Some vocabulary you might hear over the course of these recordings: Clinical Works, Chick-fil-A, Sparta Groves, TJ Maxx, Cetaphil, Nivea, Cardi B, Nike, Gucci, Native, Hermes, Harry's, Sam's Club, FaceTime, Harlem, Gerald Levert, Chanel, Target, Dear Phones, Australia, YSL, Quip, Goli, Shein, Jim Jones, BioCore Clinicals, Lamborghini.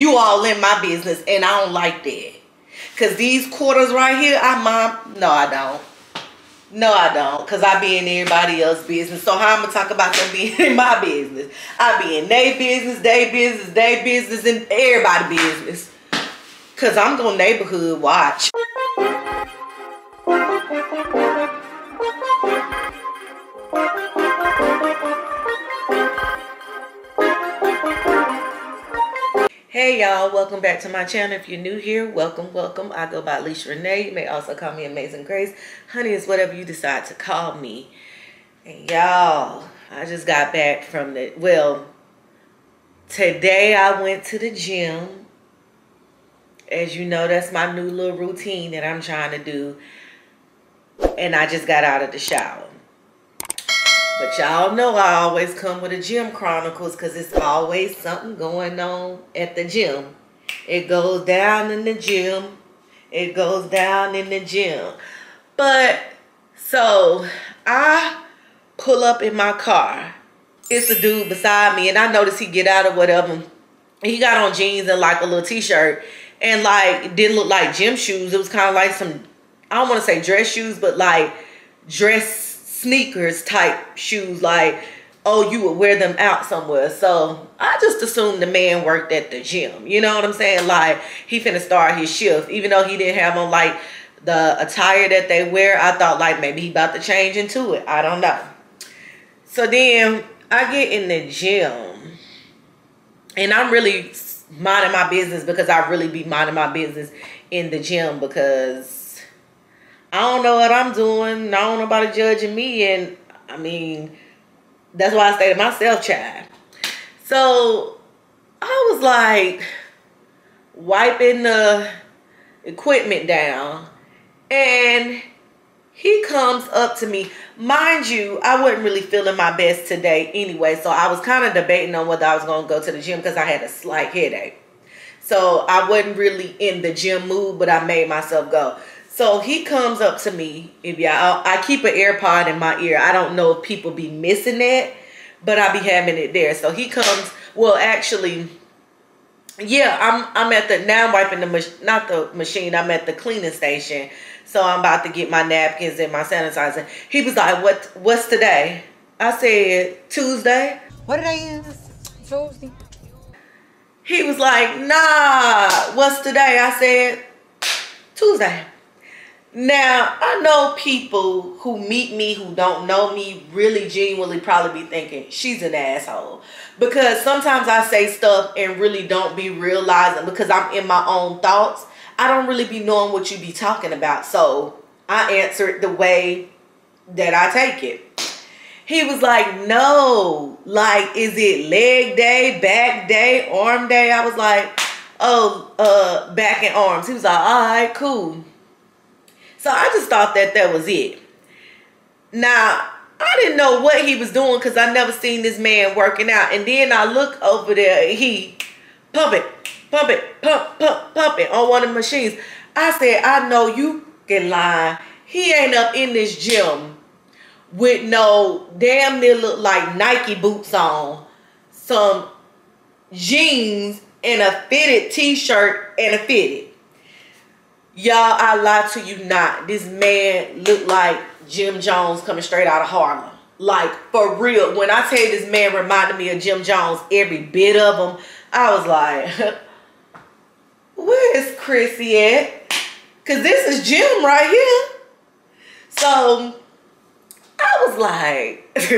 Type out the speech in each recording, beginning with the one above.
You all in my business, and I don't like that. Cause these quarters right here, No, I don't. Cause I be in everybody else's business. So how I'm gonna talk about them being in my business? I be in their business, their business, and everybody business. Cause I'm gonna neighborhood watch. Hey y'all, welcome back to my channel. If you're new here, welcome. I go by Alicia Renee. You may also call me Amazing Grace. Honey is whatever you decide to call me. And y'all, I just got back from the, well, today I went to the gym. As you know, that's my new little routine that I'm trying to do. And I just got out of the shower. But y'all know I always come with a Gym Chronicles because it's always something going on at the gym. It goes down in the gym. It goes down in the gym. But, so, I pull up in my car. It's a dude beside me, and I noticed he get out of whatever. He got on jeans and like a little t-shirt. And like, it didn't look like gym shoes. It was kind of like some, I don't want to say dress shoes, but like dress sneakers type shoes, like, oh, you would wear them out somewhere. So I just assumed the man worked at the gym, you know what I'm saying? Like, he finna start his shift, even though he didn't have on like the attire that they wear. I thought like maybe he about to change into it, I don't know. So then I get in the gym, and I'm really minding my business, because I really be minding my business in the gym, because I don't know what I'm doing. I don't know nobody judging me. And I mean, that's why I stay to myself, child. So I was like wiping the equipment down, and he comes up to me. Mind you, I wasn't really feeling my best today anyway. So I was kind of debating on whether I was going to go to the gym because I had a slight headache. So I wasn't really in the gym mood, but I made myself go. So he comes up to me. If y'all, I keep an AirPod in my ear. I don't know if people be missing it, but I be having it there. So he comes. Well, actually, yeah, I'm at the now wiping the not the machine. I'm at the cleaning station. So I'm about to get my napkins and my sanitizer. He was like, "What's today?" I said, "Tuesday." What did I use? Tuesday. He was like, "Nah, what's today?" I said, "Tuesday." Now, I know people who meet me who don't know me really genuinely probably be thinking she's an asshole, because sometimes I say stuff and really don't be realizing, because I'm in my own thoughts. I don't really be knowing what you be talking about. So I answer it the way that I take it. He was like, no, like, is it leg day, back day, arm day? I was like, oh, back and arms. He was like, all right, cool. So I just thought that that was it. Now, I didn't know what he was doing because I never seen this man working out. And then I look over there, and he pump it on one of the machines. I said, I know you can lie. He ain't up in this gym with no damn near look like Nike boots on, some jeans and a fitted t-shirt and a fitted. Y'all, I lie to you not. This man looked like Jim Jones coming straight out of Harlem. Like, for real. When I tell you this man reminded me of Jim Jones, every bit of him, I was like, where is Chrissy at? Because this is Jim right here. So, I was like,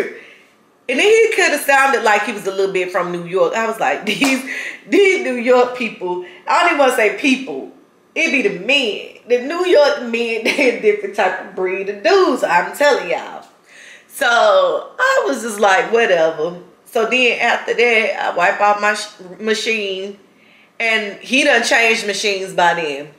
and then he could have sounded like he was a little bit from New York. I was like, these New York people, I don't even want to say people. It be the men. The New York men, they a different type of breed of dudes, I'm telling y'all. So I was just like, whatever. So then after that, I wipe out my machine. And he done changed machines by then.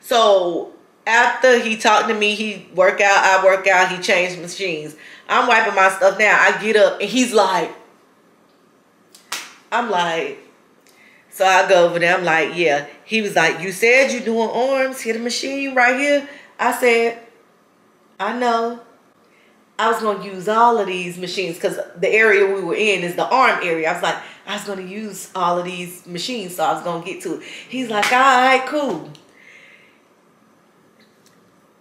So after he talked to me, he work out, I work out, he changed machines. I'm wiping my stuff down. I get up and he's like, I'm like, so I go over there. I'm like, yeah. He was like, you said you doing arms. Hit a machine right here. I said, I know. I was going to use all of these machines because the area we were in is the arm area. I was like, I was going to use all of these machines, so I was going to get to it. He's like, all right, cool.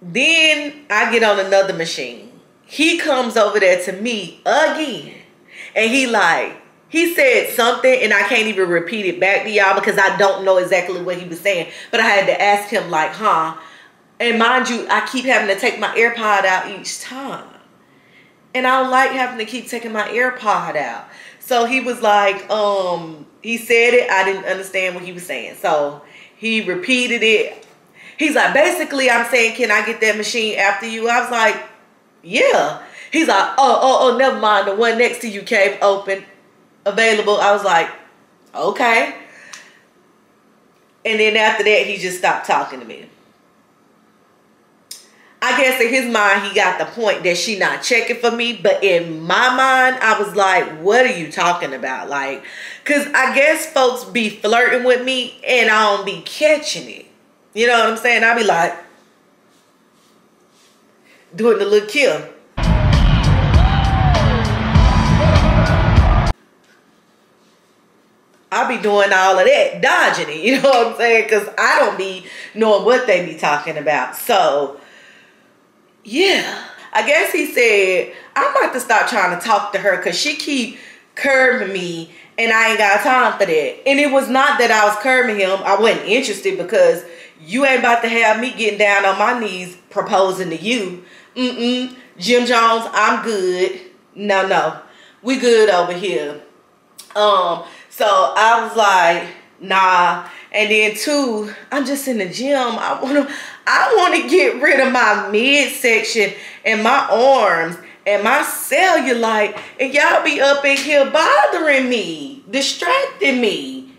Then I get on another machine. He comes over there to me again. And he said something, and I can't even repeat it back to y'all because I don't know exactly what he was saying. But I had to ask him, like, huh? And mind you, I keep having to take my AirPod out each time. And I don't like having to keep taking my AirPod out. So he was like, he said it. I didn't understand what he was saying. So he repeated it. He's like, basically, I'm saying, can I get that machine after you? I was like, yeah. He's like, oh, never mind. The one next to you came open, available. I was like, okay. And then after that, he just stopped talking to me. I guess in his mind, he got the point that she not checking for me. But in my mind, I was like, what are you talking about? Like, because I guess folks be flirting with me and I don't be catching it. You know what I'm saying? I be like, doing the little kill. I be doing all of that, dodging it. You know what I'm saying? Because I don't be knowing what they be talking about. So, yeah, I guess he said, I'm about to stop trying to talk to her because she keep curbing me and I ain't got time for that. And it was not that I was curbing him. I wasn't interested because you ain't about to have me getting down on my knees proposing to you. Mm-mm. Jim Jones, I'm good. No. We good over here. So I was like, nah. And then two, I'm just in the gym. I want to get rid of my midsection and my arms and my cellulite. And y'all be up in here bothering me, distracting me.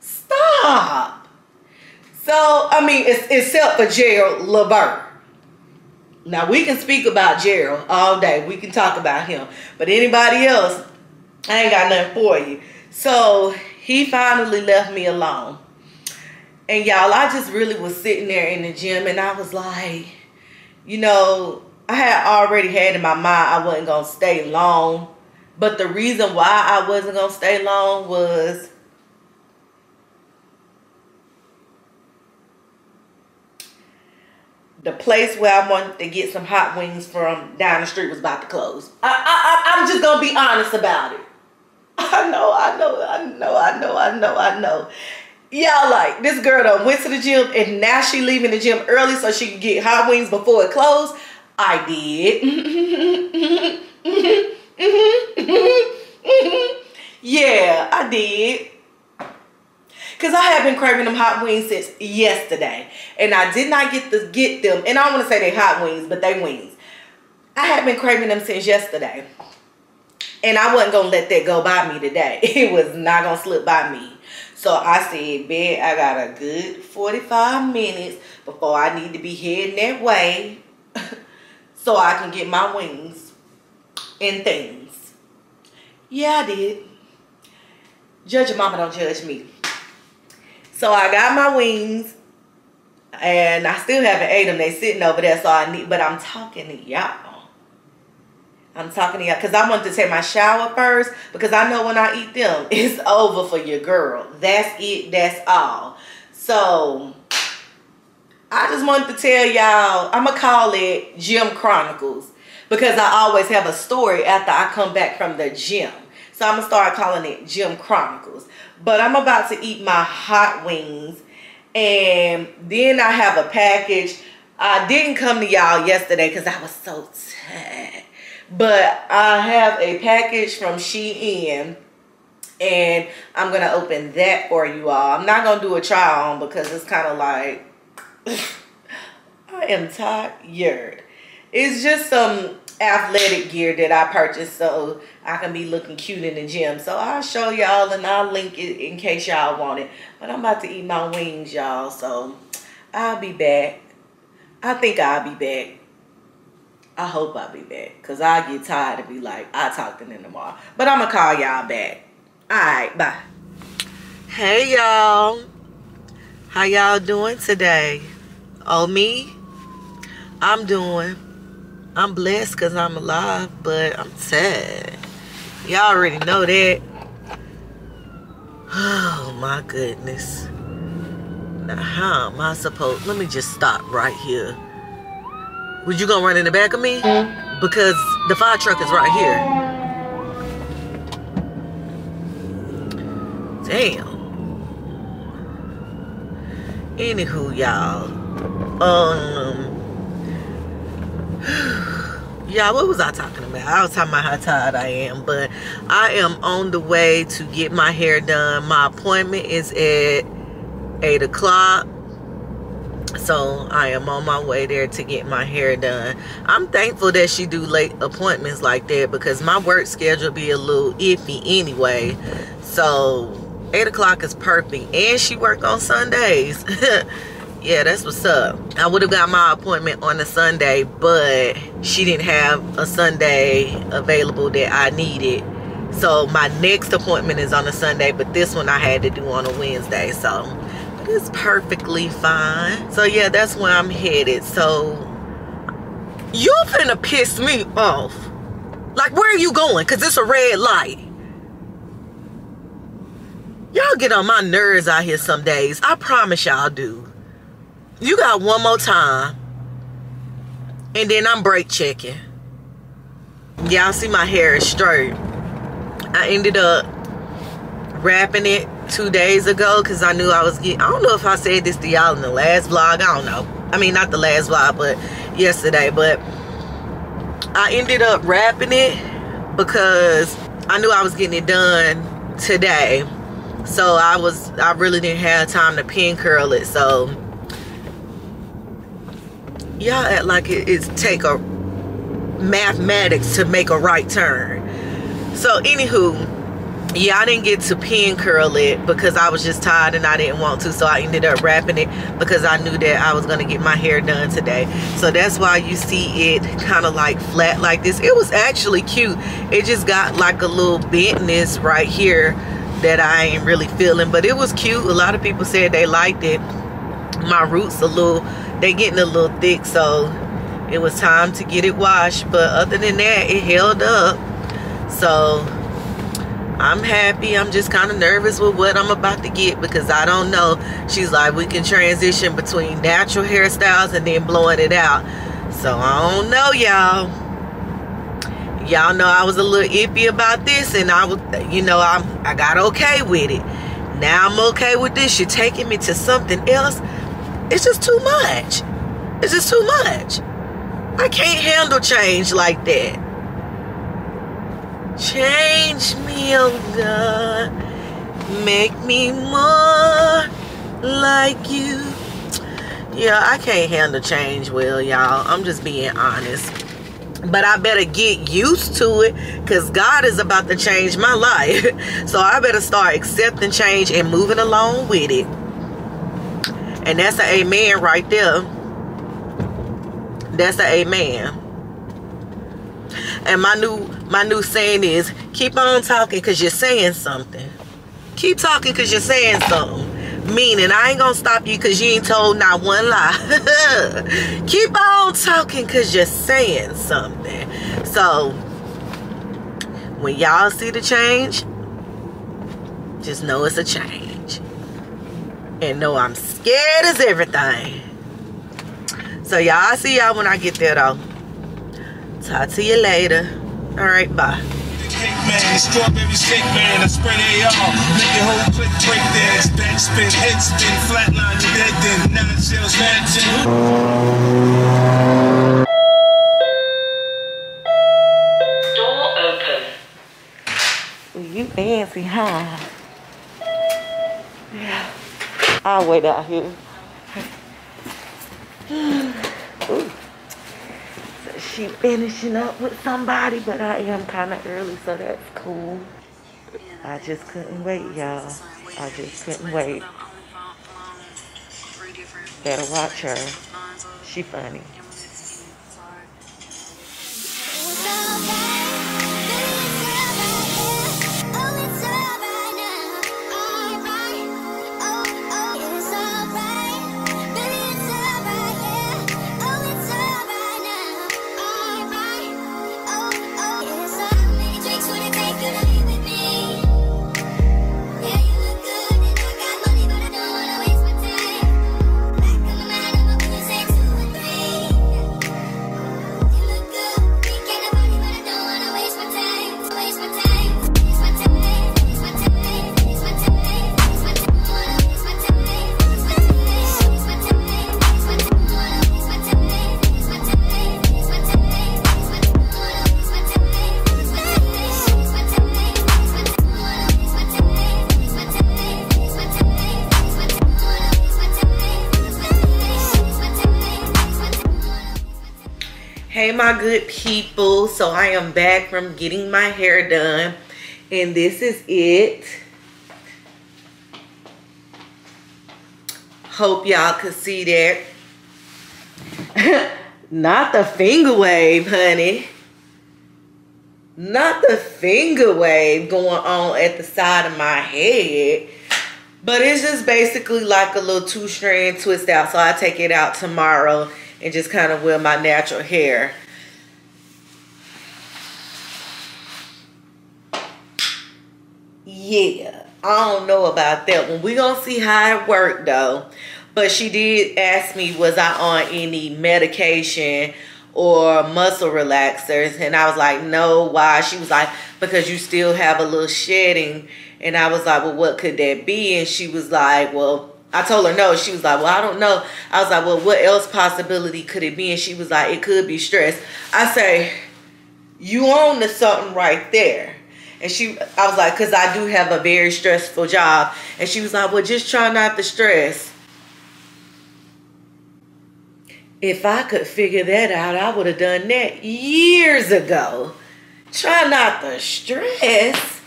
Stop. So, I mean, except for Gerald Levert. Now, we can speak about Gerald all day. We can talk about him. But anybody else, I ain't got nothing for you. So, he finally left me alone. And y'all, I just really was sitting there in the gym and I was like, you know, I had already had in my mind I wasn't going to stay long. But the reason why I wasn't going to stay long was the place where I wanted to get some hot wings from down the street was about to close. I'm just going to be honest about it. I know. Y'all, like, this girl done went to the gym and now she leaving the gym early so she can get hot wings before it closed. I did. Yeah, I did. Because I have been craving them hot wings since yesterday. And I did not get them. And I don't want to say they hot wings, but they wings. I have been craving them since yesterday. And I wasn't going to let that go by me today. It was not going to slip by me. So I said, babe, I got a good 45 minutes before I need to be heading that way so I can get my wings and things. Yeah, I did. Judge your mama, don't judge me. So I got my wings and I still haven't ate them. They sitting over there, so I need, but I'm talking to y'all. I'm talking to y'all because I wanted to take my shower first because I know when I eat them, it's over for your girl. That's it. That's all. So I just wanted to tell y'all, I'm going to call it Gym Chronicles because I always have a story after I come back from the gym. So I'm going to start calling it Gym Chronicles. But I'm about to eat my hot wings and then I have a package. I didn't come to y'all yesterday because I was so tired. But I have a package from Shein, and I'm going to open that for you all. I'm not going to do a try on because it's kind of like, I am tired. It's just some athletic gear that I purchased so I can be looking cute in the gym. So I'll show y'all and I'll link it in case y'all want it. But I'm about to eat my wings, y'all. So I'll be back. I think I'll be back. I hope I'll be back because I get tired and be like, I talk to them tomorrow. But I'm going to call y'all back. All right, bye. Hey, y'all. How y'all doing today? Oh, me? I'm blessed because I'm alive, but I'm tired. Y'all already know that. Oh my goodness. Now how am I supposed, let me just stop right here. Was you gonna run in the back of me? Because the fire truck is right here. Damn. Anywho, y'all, yeah, what was I talking about? I was talking about how tired I am, but I am on the way to get my hair done. My appointment is at 8 o'clock, so I am on my way there to get my hair done. I'm thankful that she do late appointments like that, because my work schedule be a little iffy anyway, so 8 o'clock is perfect. And she worked on Sundays. Yeah, that's what's up. I would have got my appointment on a Sunday, but she didn't have a Sunday available that I needed. So my next appointment is on a Sunday, but this one I had to do on a Wednesday. So it's perfectly fine. So yeah, that's where I'm headed. So you finna piss me off. Like, where are you going? Because it's a red light. Y'all get on my nerves out here some days. I promise y'all do. You got one more time, and then I'm brake checking. Y'all see my hair is straight. I ended up wrapping it 2 days ago because I knew I was getting... I don't know if I said this to y'all in the last vlog. I don't know. I mean, not the last vlog, but yesterday. But I ended up wrapping it because I knew I was getting it done today. So I really didn't have time to pin curl it. So y'all act like it's take a mathematics to make a right turn. So anywho, yeah, I didn't get to pin curl it because I was just tired and I didn't want to. So I ended up wrapping it because I knew that I was gonna get my hair done today. So that's why you see it kind of like flat like this. It was actually cute. It just got like a little bentness right here that I ain't really feeling, but it was cute. A lot of people said they liked it. My roots a little, they getting a little thick, so it was time to get it washed. But other than that, it held up, so I'm happy. I'm just kind of nervous with what I'm about to get because I don't know. She's like, we can transition between natural hairstyles and then blowing it out. So I don't know, y'all. Y'all know I was a little iffy about this, and I was, you know, I got okay with it. Now I'm okay with this. You're taking me to something else. It's just too much. It's just too much. I can't handle change like that. Change me, oh God. Make me more like you. Yeah, I can't handle change well, y'all. I'm just being honest. But I better get used to it because God is about to change my life. So I better start accepting change and moving along with it. And that's an amen right there. That's an amen. And my new saying is, keep on talking because you're saying something. Keep talking because you're saying something. Meaning, I ain't gonna stop you because you ain't told not one lie. Keep on talking because you're saying something. So when y'all see the change, just know it's a change. And know I'm scared as everything. So y'all, I'll see y'all when I get there though. Talk to you later. Alright, bye. Cake man, the strawberry shake man, I spread AR, make your whole click break dance, back spin, head spin, flatline, you dead then, 9 shells, matching. Door open. You fancy, huh? Yeah. I'll wait out here. Ooh. She finishing up with somebody, but I am kind of early, so that's cool. I just couldn't wait, y'all. I just couldn't wait. Better watch her. She funny. Look Hey my good people, so I am back from getting my hair done and this is it. Hope y'all could see that. Not the finger wave, honey. Not the finger wave going on at the side of my head. But it's just basically like a little two-strand twist out, so I take it out tomorrow and just kind of wear my natural hair. Yeah, I don't know about that one. We're gonna see how it worked though. But she did ask me, was I on any medication or muscle relaxers? And I was like, no, why? She was like, because you still have a little shedding. And I was like, well, what could that be? And she was like, well, I told her no. She was like, well, I don't know. I was like, well, what else possibility could it be? And she was like, it could be stress. I say, you on to something right there. And I was like, because I do have a very stressful job. And she was like, well, just try not to stress. If I could figure that out, I would have done that years ago. Try not to stress.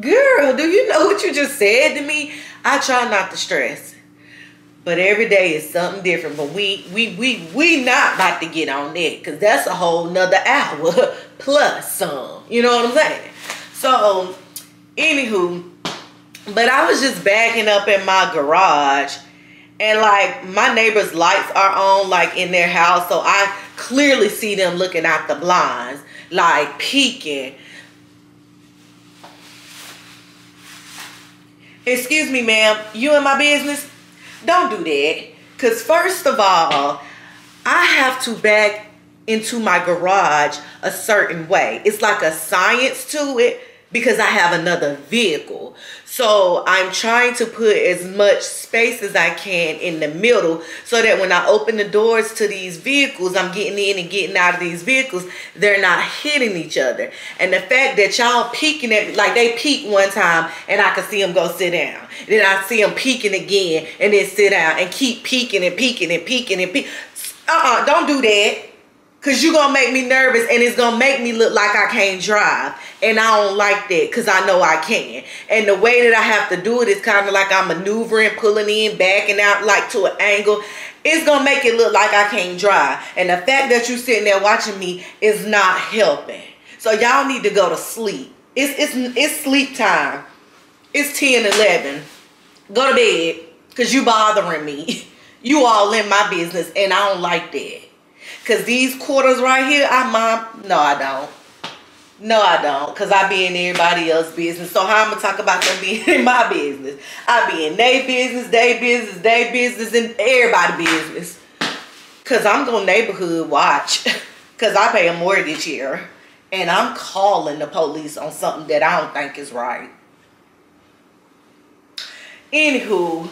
Girl, do you know what you just said to me? I try not to stress, but every day is something different. But we not about to get on it because that's a whole nother hour plus some. You know what I'm saying? So, anywho, but I was just bagging up in my garage, and like my neighbor's lights are on, like in their house, so I clearly see them looking out the blinds, like peeking. Excuse me, ma'am, you in my business? Don't do that. Because first of all, I have to back into my garage a certain way. It's like a science to it because I have another vehicle. So I'm trying to put as much space as I can in the middle so that when I open the doors to these vehicles, I'm getting in and getting out of these vehicles. They're not hitting each other. And the fact that y'all peeking at me, like they peeked one time and I could see them go sit down. Then I see them peeking again and then sit down and keep peeking and peeking and peeking and peeking. Don't do that. Because you're going to make me nervous and it's going to make me look like I can't drive. And I don't like that because I know I can. And the way that I have to do it is kind of like I'm maneuvering, pulling in, backing out like to an angle. It's going to make it look like I can't drive. And the fact that you're sitting there watching me is not helping. So y'all need to go to sleep. It's sleep time. It's 10, 11. Go to bed because you bothering me. You all in my business and I don't like that. Because these quarters right here, No, I don't. Because I be in everybody else's business. So how I'm going to talk about them being in my business? I be in their business, and everybody's business. Because I'm going to neighborhood watch. Because I pay a mortgage here. And I'm calling the police on something that I don't think is right. Anywho,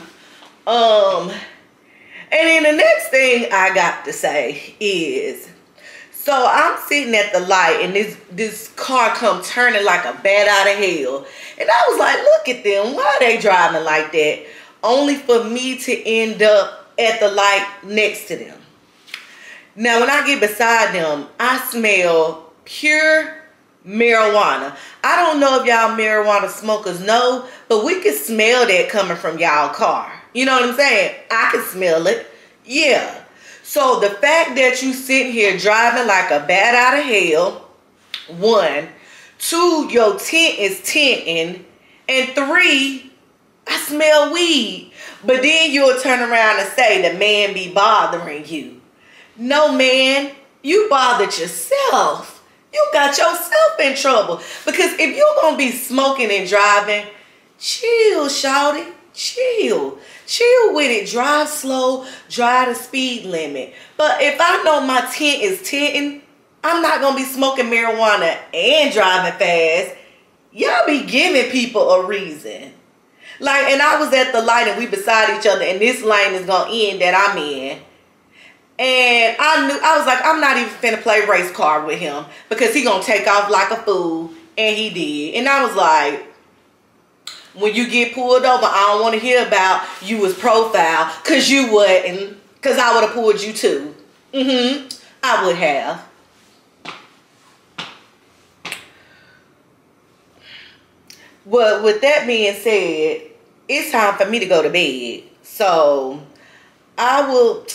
and then the next thing I got to say is, so I'm sitting at the light and this car come turning like a bat out of hell. And I was like, look at them. Why are they driving like that? Only for me to end up at the light next to them. Now, when I get beside them, I smell pure marijuana. I don't know if y'all marijuana smokers know, but we can smell that coming from y'all car. You know what I'm saying? I can smell it. Yeah. So the fact that you sitting here driving like a bat out of hell, 1, 2, your tent is tinting, and 3, I smell weed. But then you'll turn around and say the man be bothering you. No, man, you bothered yourself. You got yourself in trouble. Because if you're going to be smoking and driving, chill, shawty. Chill with it. Drive slow, drive the speed limit. But if I know my tent is tinting, I'm not gonna be smoking marijuana and driving fast. Y'all be giving people a reason. Like, and I was at the light and we beside each other, and this lane is gonna end that I'm in. And I was like, I'm not even finna play race car with him because he gonna take off like a fool, and he did. And I was like, when you get pulled over, I don't want to hear about you was profiled because you wouldn't. Because I would have pulled you too. I would have. Well, with that being said, it's time for me to go to bed. So, I will...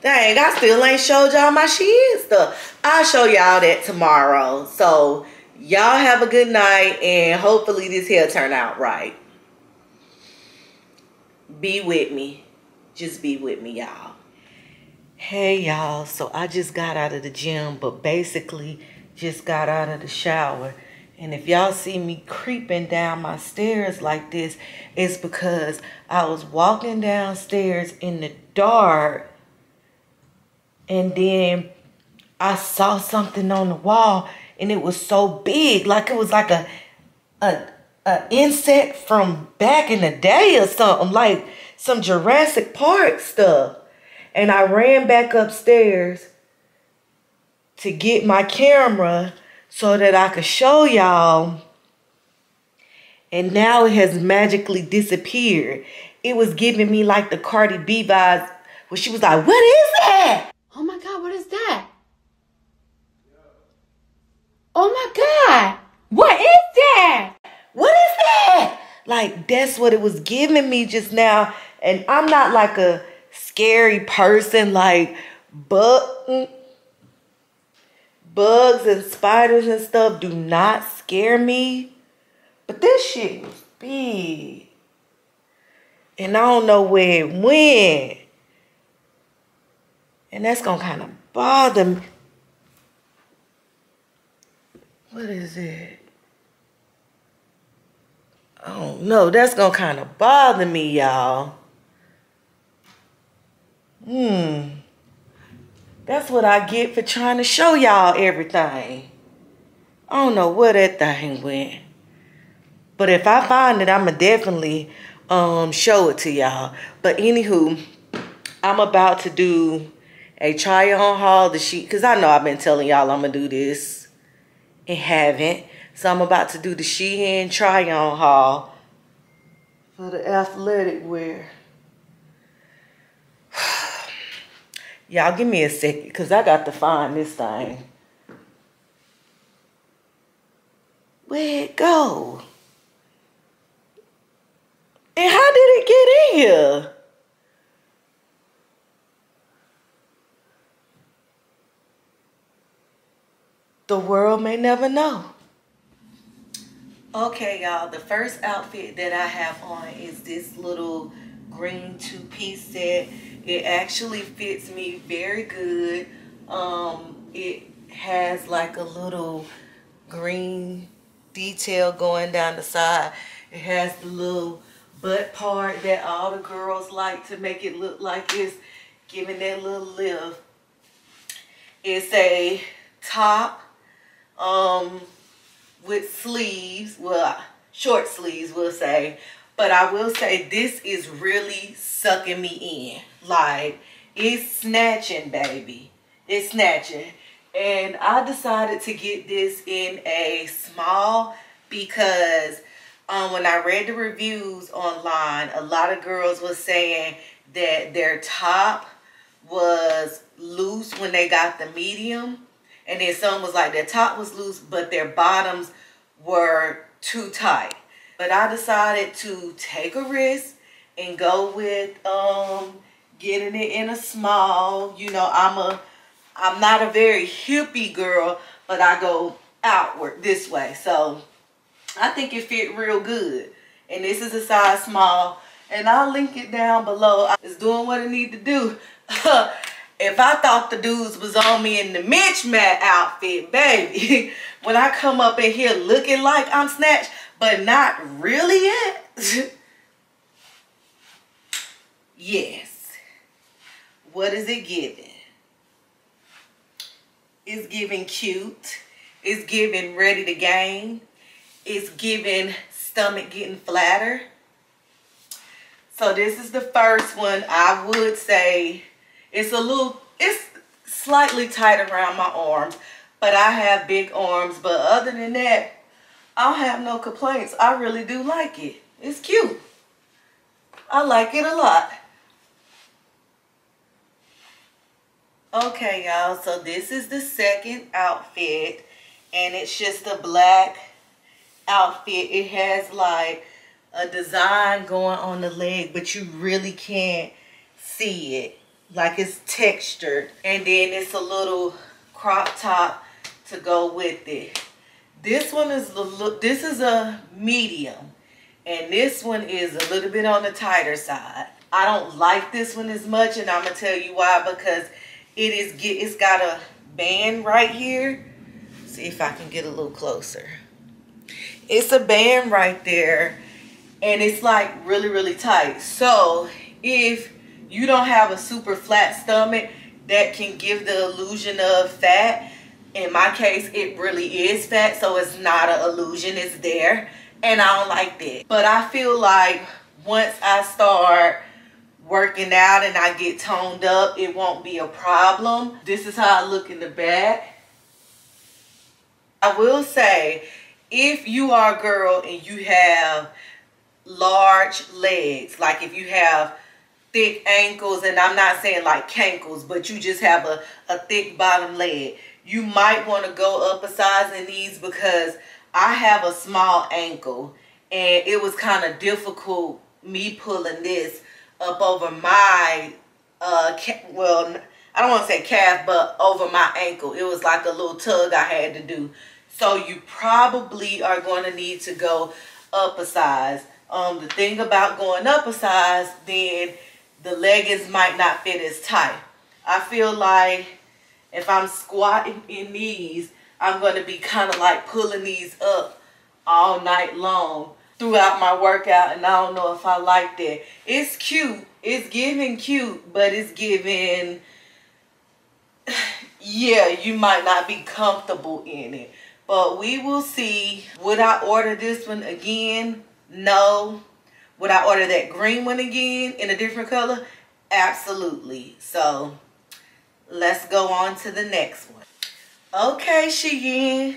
Dang, I still ain't showed y'all my Shein stuff. I'll show y'all that tomorrow. So, y'all have a good night, and hopefully this hair turn out right. Be with me. Just be with me, y'all. Hey, y'all. So, I just got out of the gym, but basically just got out of the shower. And if y'all see me creeping down my stairs like this, it's because I was walking downstairs in the dark. And then I saw something on the wall, and it was so big, like it was like a insect from back in the day or something, like some Jurassic Park stuff. And I ran back upstairs to get my camera so that I could show y'all. And now it has magically disappeared. It was giving me like the Cardi B vibes, where she was like, what is that? Oh my God, what is that? Oh my God, what is that? What is that? Like, that's what it was giving me just now. And I'm not like a scary person, like bugs and spiders and stuff do not scare me. But this shit was big. And I don't know where it went. And that's gonna kind of bother me. What is it? I don't know. That's gonna kind of bother me, y'all. That's what I get for trying to show y'all everything. I don't know where that thing went. But if I find it, I'ma definitely show it to y'all. But anywho, I'm about to do a try on haul. The sheet, because I know I've been telling y'all I'm gonna do this and haven't. So I'm about to do the Shein try on haul for the athletic wear. Y'all give me a second, because I got to find this thing. Where'd it go? And how did it get in here? The world may never know. Okay, y'all. The first outfit that I have on is this little green two-piece set. It actually fits me very good. It has like a little green detail going down the side. It has the little butt part that all the girls like to make it look like it's giving that little lift. It's a top with sleeves, well, short sleeves, we'll say. But I will say, this is really sucking me in. Like, it's snatching, baby. It's snatching. And I decided to get this in a small because when I read the reviews online, a lot of girls were saying that their top was loose when they got the medium. And then some was like, their top was loose, but their bottoms were too tight. But I decided to take a risk and go with getting it in a small. You know, I'm not a very hippie girl, but I go outward this way. So I think it fit real good. And this is a size small. And I'll link it down below. It's doing what it need to do. If I thought the dudes was on me in the Mitch Matt outfit, baby, when I come up in here looking like I'm snatched, but not really yet. Yes. What is it giving? It's giving cute. It's giving ready to gain. It's giving stomach getting flatter. So this is the first one. I would say it's slightly tight around my arms, but I have big arms. But other than that, I don't have no complaints. I really do like it. It's cute. I like it a lot. Okay, y'all, so this is the second outfit, and it's just a black outfit. It has like a design going on the leg, but you really can't see it. Like, it's textured, and then it's a little crop top to go with it. This one is the look. This is a medium, and this one is a little bit on the tighter side. I don't like this one as much, and I'm gonna tell you why, because it's got a band right here. See if I can get a little closer. It's a band right there, and it's like really, really tight. So if you don't have a super flat stomach, that can give the illusion of fat. In my case, it really is fat, so it's not an illusion, it's there, and I don't like that. But I feel like once I start working out and I get toned up, it won't be a problem. This is how I look in the back. I will say, if you are a girl and you have large legs, like if you have thick ankles, and I'm not saying like cankles, but you just have a thick bottom leg, you might want to go up a size in these, because I have a small ankle, and it was kind of difficult me pulling this up over my well, I don't want to say calf, but over my ankle. It was like a little tug I had to do. So you probably are going to need to go up a size. The thing about going up a size, then the leggings might not fit as tight. I feel like if I'm squatting in these, I'm going to be kind of like pulling these up all night long throughout my workout, and I don't know if I like that. It's cute. It's giving cute, but it's giving, yeah, you might not be comfortable in it. But we will see. Would I order this one again? No. Would I order that green one again in a different color? Absolutely. So let's go on to the next one. Okay, Shein.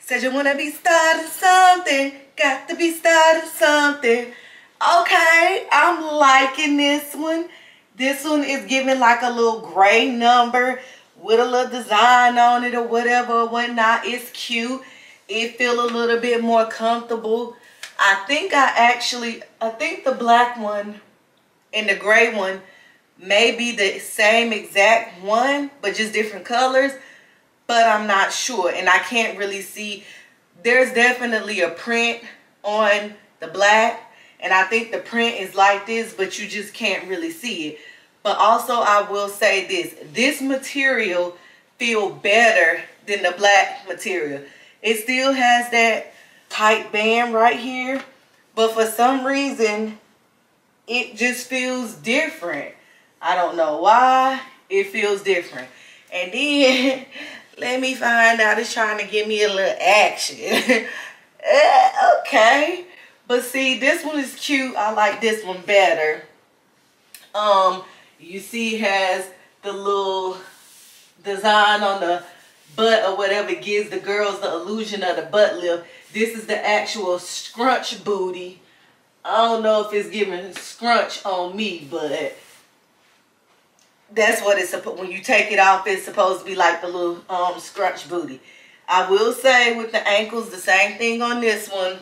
Said you want to be starting something. Got to be starting something. Okay, I'm liking this one. This one is giving like a little gray number with a little design on it or whatever or whatnot. It's cute. It feel a little bit more comfortable. I think the black one and the gray one may be the same exact one, but just different colors, but I'm not sure. And I can't really see. There's definitely a print on the black, and I think the print is like this, but you just can't really see it. But also I will say this, this material feels better than the black material. It still has that tight band right here, but for some reason it just feels different. I don't know why it feels different. And then let me find out it's trying to give me a little action. Okay, but see, this one is cute. I like this one better. You see it has the little design on the butt or whatever. It gives the girls the illusion of the butt lift. This is the actual scrunch booty. I don't know if it's giving scrunch on me, but that's what it's supposed, when you take it off, it's supposed to be like the little scrunch booty. I will say with the ankles, the same thing on this one.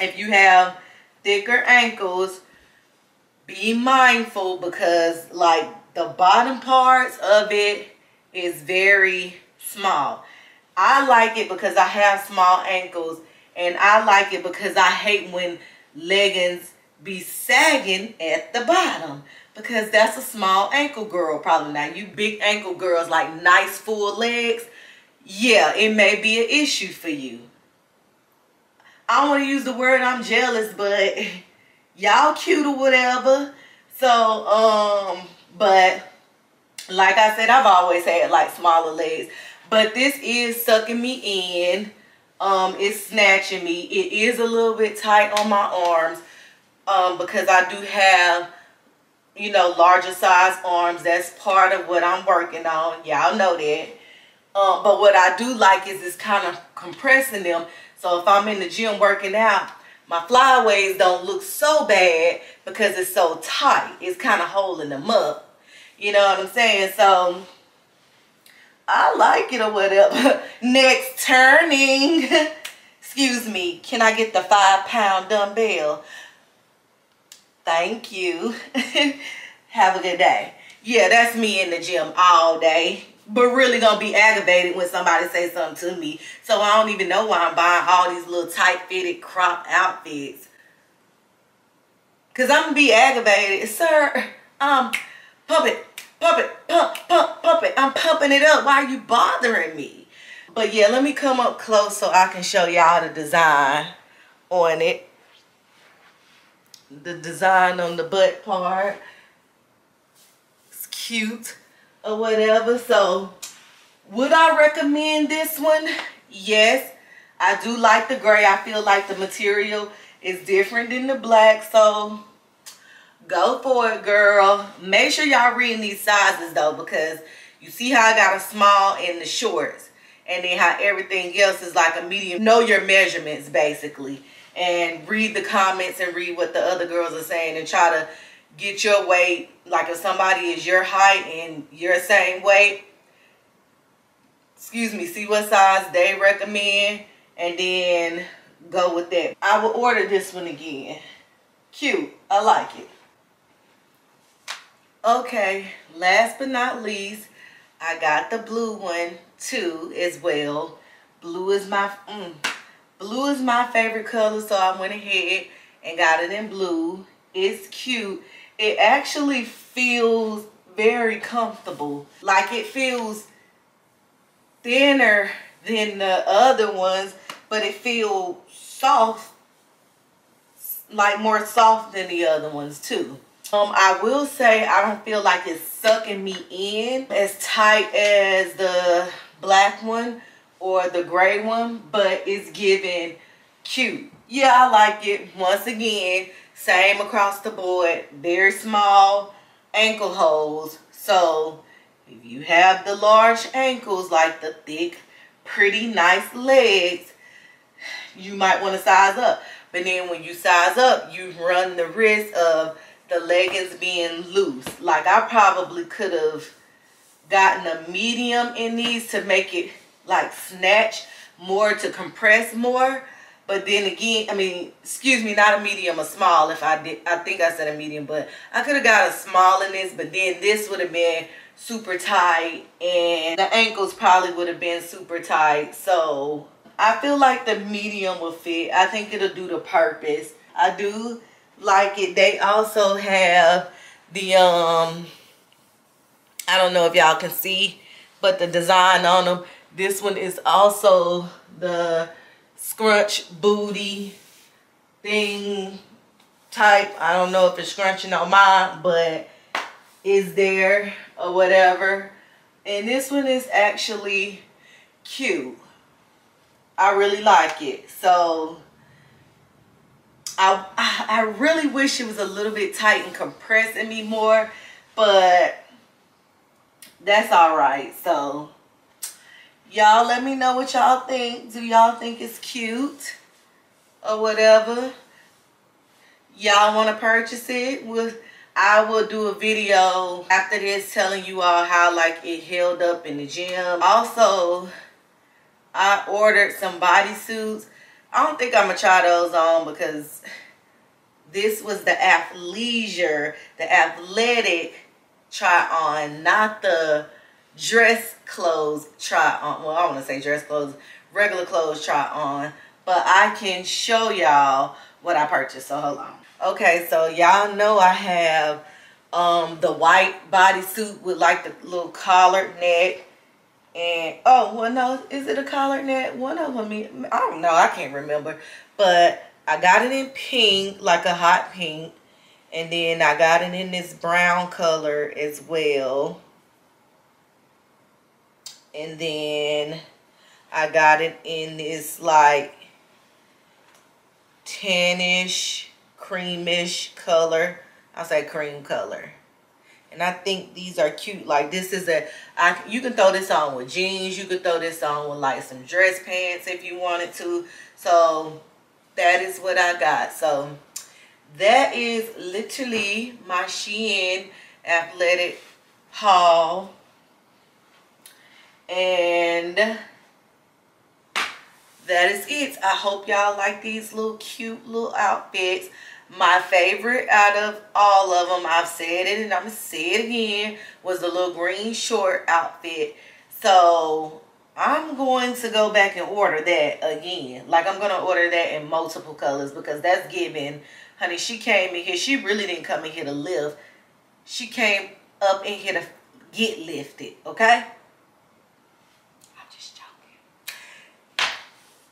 If you have thicker ankles, be mindful, because like the bottom parts of it is very small. I like it because I have small ankles, and I like it because I hate when leggings be sagging at the bottom, because that's a small ankle girl problem. Now, you big ankle girls like nice full legs, yeah, it may be an issue for you. I don't want to use the word I'm jealous, but y'all cute or whatever. So, but like I said, I've always had like smaller legs, but this is sucking me in. It's snatching me. It is a little bit tight on my arms, because I do have, you know, larger size arms. That's part of what I'm working on. Y'all know that. But what I do like is it's kind of compressing them. So if I'm in the gym working out, my flyaways don't look so bad because it's so tight. It's kind of holding them up. You know what I'm saying? So I like it or whatever. Next, turning. Excuse me. Can I get the 5-pound dumbbell? Thank you. Have a good day. Yeah, that's me in the gym all day. But really gonna be aggravated when somebody says something to me. So I don't even know why I'm buying all these little tight-fitted crop outfits. Because I'm gonna be aggravated. Sir, pump it. Pump it, pump, pump, pump it. I'm pumping it up. Why are you bothering me? But yeah, let me come up close so I can show y'all the design on it. The design on the butt part. It's cute or whatever. So would I recommend this one? Yes. I do like the gray. I feel like the material is different than the black. So go for it, girl. Make sure y'all reading these sizes, though, because you see how I got a small in the shorts, and then how everything else is like a medium. Know your measurements, basically, and read the comments and read what the other girls are saying and try to get your weight. Like, if somebody is your height and you're the same weight, excuse me, see what size they recommend and then go with that. I will order this one again. Cute. I like it. Okay, last but not least, I got the blue one too as well. Blue is my favorite color, so I went ahead and got it in blue. It's cute. It actually feels very comfortable. Like, it feels thinner than the other ones, but it feels soft, like more soft than the other ones too. I will say I don't feel like it's sucking me in as tight as the black one or the gray one, but it's giving cute. Yeah, I like it. Once again, same across the board. Very small ankle holes. So if you have the large ankles, like the thick, pretty nice legs, you might want to size up. But then when you size up, you run the risk of the leggings being loose. Like, I probably could have gotten a medium in these to make it like snatch more, to compress more. But then again, I mean, excuse me, not a medium, a small. If I did, I think I said a medium, but I could have got a small in this, but then this would have been super tight and the ankles probably would have been super tight. So I feel like the medium will fit. I think it'll do the purpose. I do like it. They also have the I don't know if y'all can see, but the design on them, this one is also the scrunch booty thing type. I don't know if it's scrunching on mine, but is there or whatever. And this one is actually cute. I really like it. So I really wish it was a little bit tight and compressing me more, but that's all right. So y'all let me know what y'all think. Do y'all think it's cute or whatever? Y'all want to purchase it? I will do a video after this telling you all how like it held up in the gym. Also, I ordered some bodysuits. I don't think I'm gonna try those on because this was the athleisure, the athletic try on, not the dress clothes try on. Well, I want to say dress clothes, regular clothes try on, but I can show y'all what I purchased. So hold on. Okay, so y'all know I have the white bodysuit with like the little collared neck. And, oh, well, no, is it a collared neck? One of them, I don't know. I can't remember. But I got it in pink, like a hot pink. And then I got it in this brown color as well. And then I got it in this, like, tannish, creamish color. I'll say cream color. And I think these are cute. Like, this is you can throw this on with jeans. You could throw this on with like some dress pants if you wanted to. So that is what I got. So that is literally my Shein athletic haul. And that is it. I hope y'all like these little cute little outfits. My favorite out of all of them, I've said it and I'm gonna say it again, was the little green short outfit. So I'm going to go back and order that again. Like, I'm gonna order that in multiple colors, because that's giving, honey, she came in here, she really didn't come in here to live. She came up in here to get lifted, okay? I'm just joking.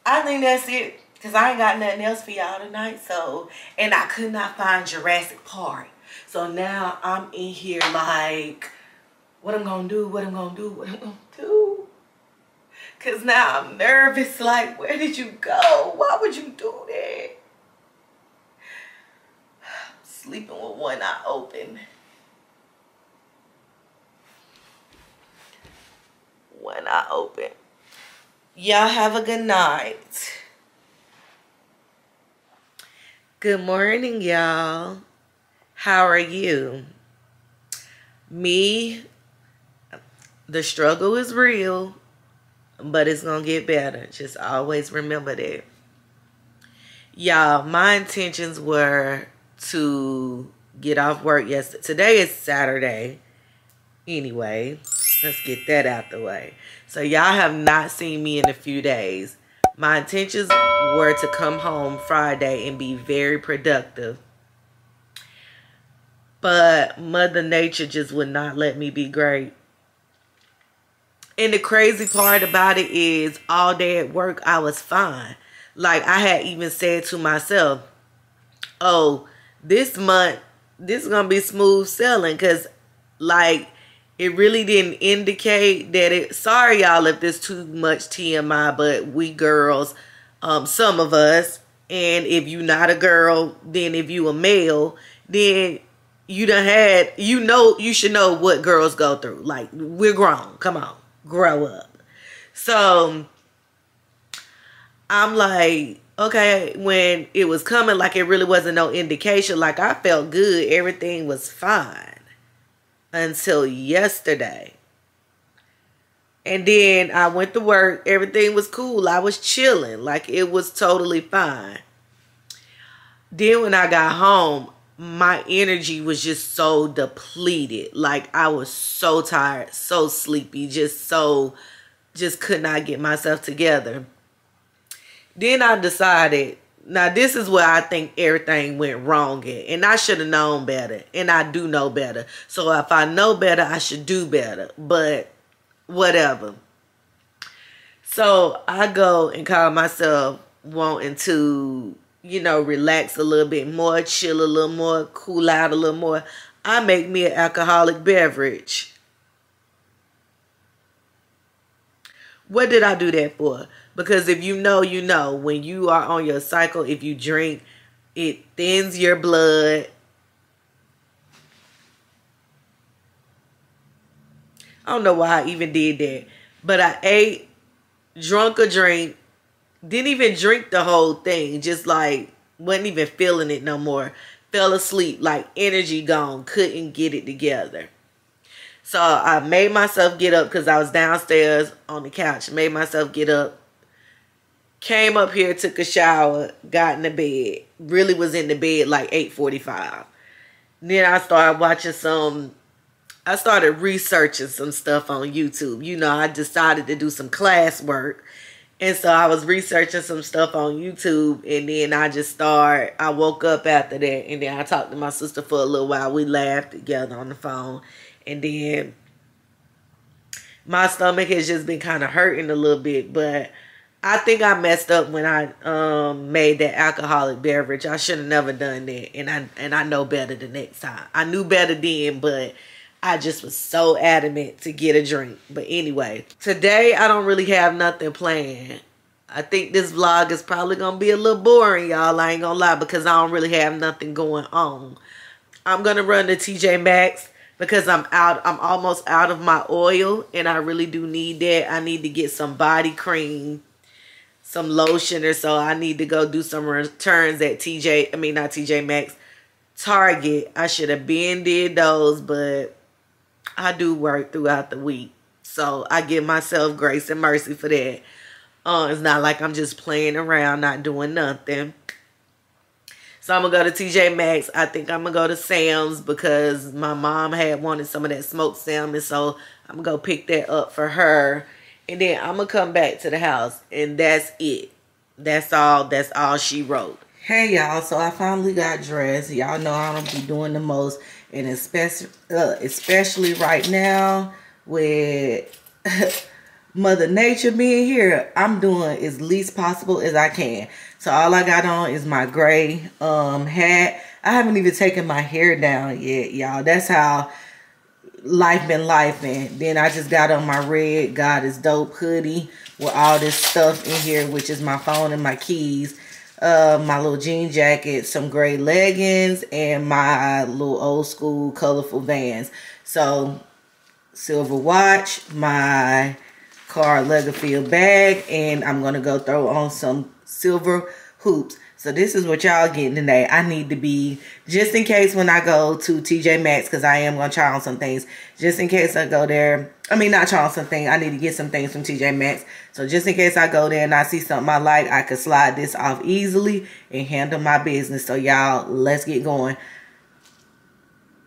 I think that's it, because I ain't got nothing else for y'all tonight. So, and I could not find Jurassic Park. So now I'm in here like, what I'm going to do, what I'm going to do, what I'm going to do. Because now I'm nervous. Like, where did you go? Why would you do that? I'm sleeping with one eye open. One eye open. Y'all have a good night. Good morning, y'all. How are you? Me, the struggle is real, but it's gonna get better. Just always remember that. Y'all, my intentions were to get off work yesterday. Today is Saturday. Anyway, let's get that out the way. So y'all have not seen me in a few days. My intentions were to come home Friday and be very productive. But Mother Nature just would not let me be great. And the crazy part about it is, all day at work, I was fine. Like, I had even said to myself, oh, this month, this is going to be smooth selling. Because, like, it really didn't indicate that it... Sorry, y'all, if there's too much TMI, but we girls, some of us, and if you not a girl, then if you a male, then you done had... You know, you should know what girls go through. Like, we're grown. Come on. Grow up. So, I'm like, okay, when it was coming, like, it really wasn't no indication. Like, I felt good. Everything was fine. Until yesterday. And then I went to work. Everything was cool. I was chilling. Like, it was totally fine. Then when I got home, my energy was just so depleted. Like, I was so tired, so sleepy, just could not get myself together. Then I decided, now this is where I think everything went wrong at, and I should have known better, and I do know better. So if I know better, I should do better, but whatever. So I go and call myself wanting to, you know, relax a little bit more, chill a little more, cool out a little more. I make me an alcoholic beverage. What did I do that for? Because if you know, you know, when you are on your cycle, if you drink, it thins your blood. I don't know why I even did that. But I ate, drunk a drink, didn't even drink the whole thing. Just like, wasn't even feeling it no more. Fell asleep, like energy gone, couldn't get it together. So I made myself get up because I was downstairs on the couch. Made myself get up. Came up here, took a shower, got in the bed. Really was in the bed like 8:45. Then I started watching some, I started researching some stuff on YouTube. You know, I decided to do some classwork. And so I was researching some stuff on YouTube. And then I just started, I woke up after that. And then I talked to my sister for a little while. We laughed together on the phone. And then my stomach has just been kind of hurting a little bit. But I think I messed up when I made that alcoholic beverage. I should have never done that, and I know better the next time. I knew better then, but I just was so adamant to get a drink. But anyway, today I don't really have nothing planned. I think this vlog is probably going to be a little boring, y'all. I ain't going to lie, because I don't really have nothing going on. I'm going to run to TJ Maxx. Because I'm almost out of my oil, and I really do need that. I need to get some body cream, some lotion or so. I need to go do some returns at Target. I should have been did those, but I do work throughout the week. So I give myself grace and mercy for that. It's not like I'm just playing around, not doing nothing. So I'm going to go to TJ Maxx. I think I'm going to go to Sam's because my mom had wanted some of that smoked salmon. So I'm going to go pick that up for her. And then I'm going to come back to the house. And that's it. That's all she wrote. Hey, y'all. So I finally got dressed. Y'all know I don't be doing the most. And especially right now with... Mother Nature being here, I'm doing as least possible as I can. So all I got on is my gray hat. I haven't even taken my hair down yet, y'all. That's how life been lifing. Then I just got on my red God is Dope hoodie with all this stuff in here, which is my phone and my keys, my little jean jacket, some gray leggings, and my little old school colorful Vans. So silver watch, my Carl Lagerfeld bag, and I'm gonna go throw on some silver hoops. So this is what y'all getting today. I need to be, just in case when I go to TJ Maxx, because I am gonna try on some things, just in case I go there. I mean, not try on something, I need to get some things from TJ Maxx. So just in case I go there and I see something I like, I could slide this off easily and handle my business. So y'all, let's get going.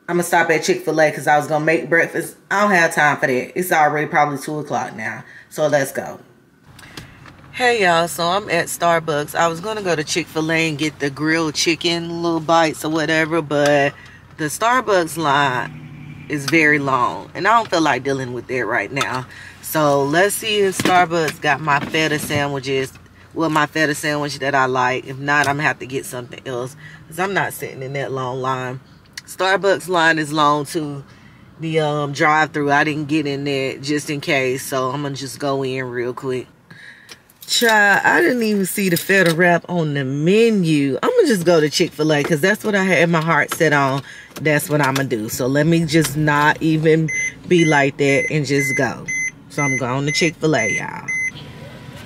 I'm gonna stop at Chick-fil-A because I was gonna make breakfast. I don't have time for that. It's already probably 2 o'clock now. So let's go. Hey y'all, so I'm at Starbucks. I was gonna go to Chick-fil-A and get the grilled chicken little bites or whatever, but the Starbucks line is very long and I don't feel like dealing with that right now. So let's see if Starbucks got my feta sandwiches. Well, my feta sandwich that I like. If not, I'm gonna have to get something else because I'm not sitting in that long line. Starbucks line is long to the drive-through. I didn't get in there just in case, so I'm gonna just go in real quick. Child, I didn't even see the feta wrap on the menu. I'm gonna just go to Chick-fil-A because that's what I had my heart set on. That's what I'm gonna do. So let me just not even be like that and just go. So I'm going to Chick-fil-A, y'all.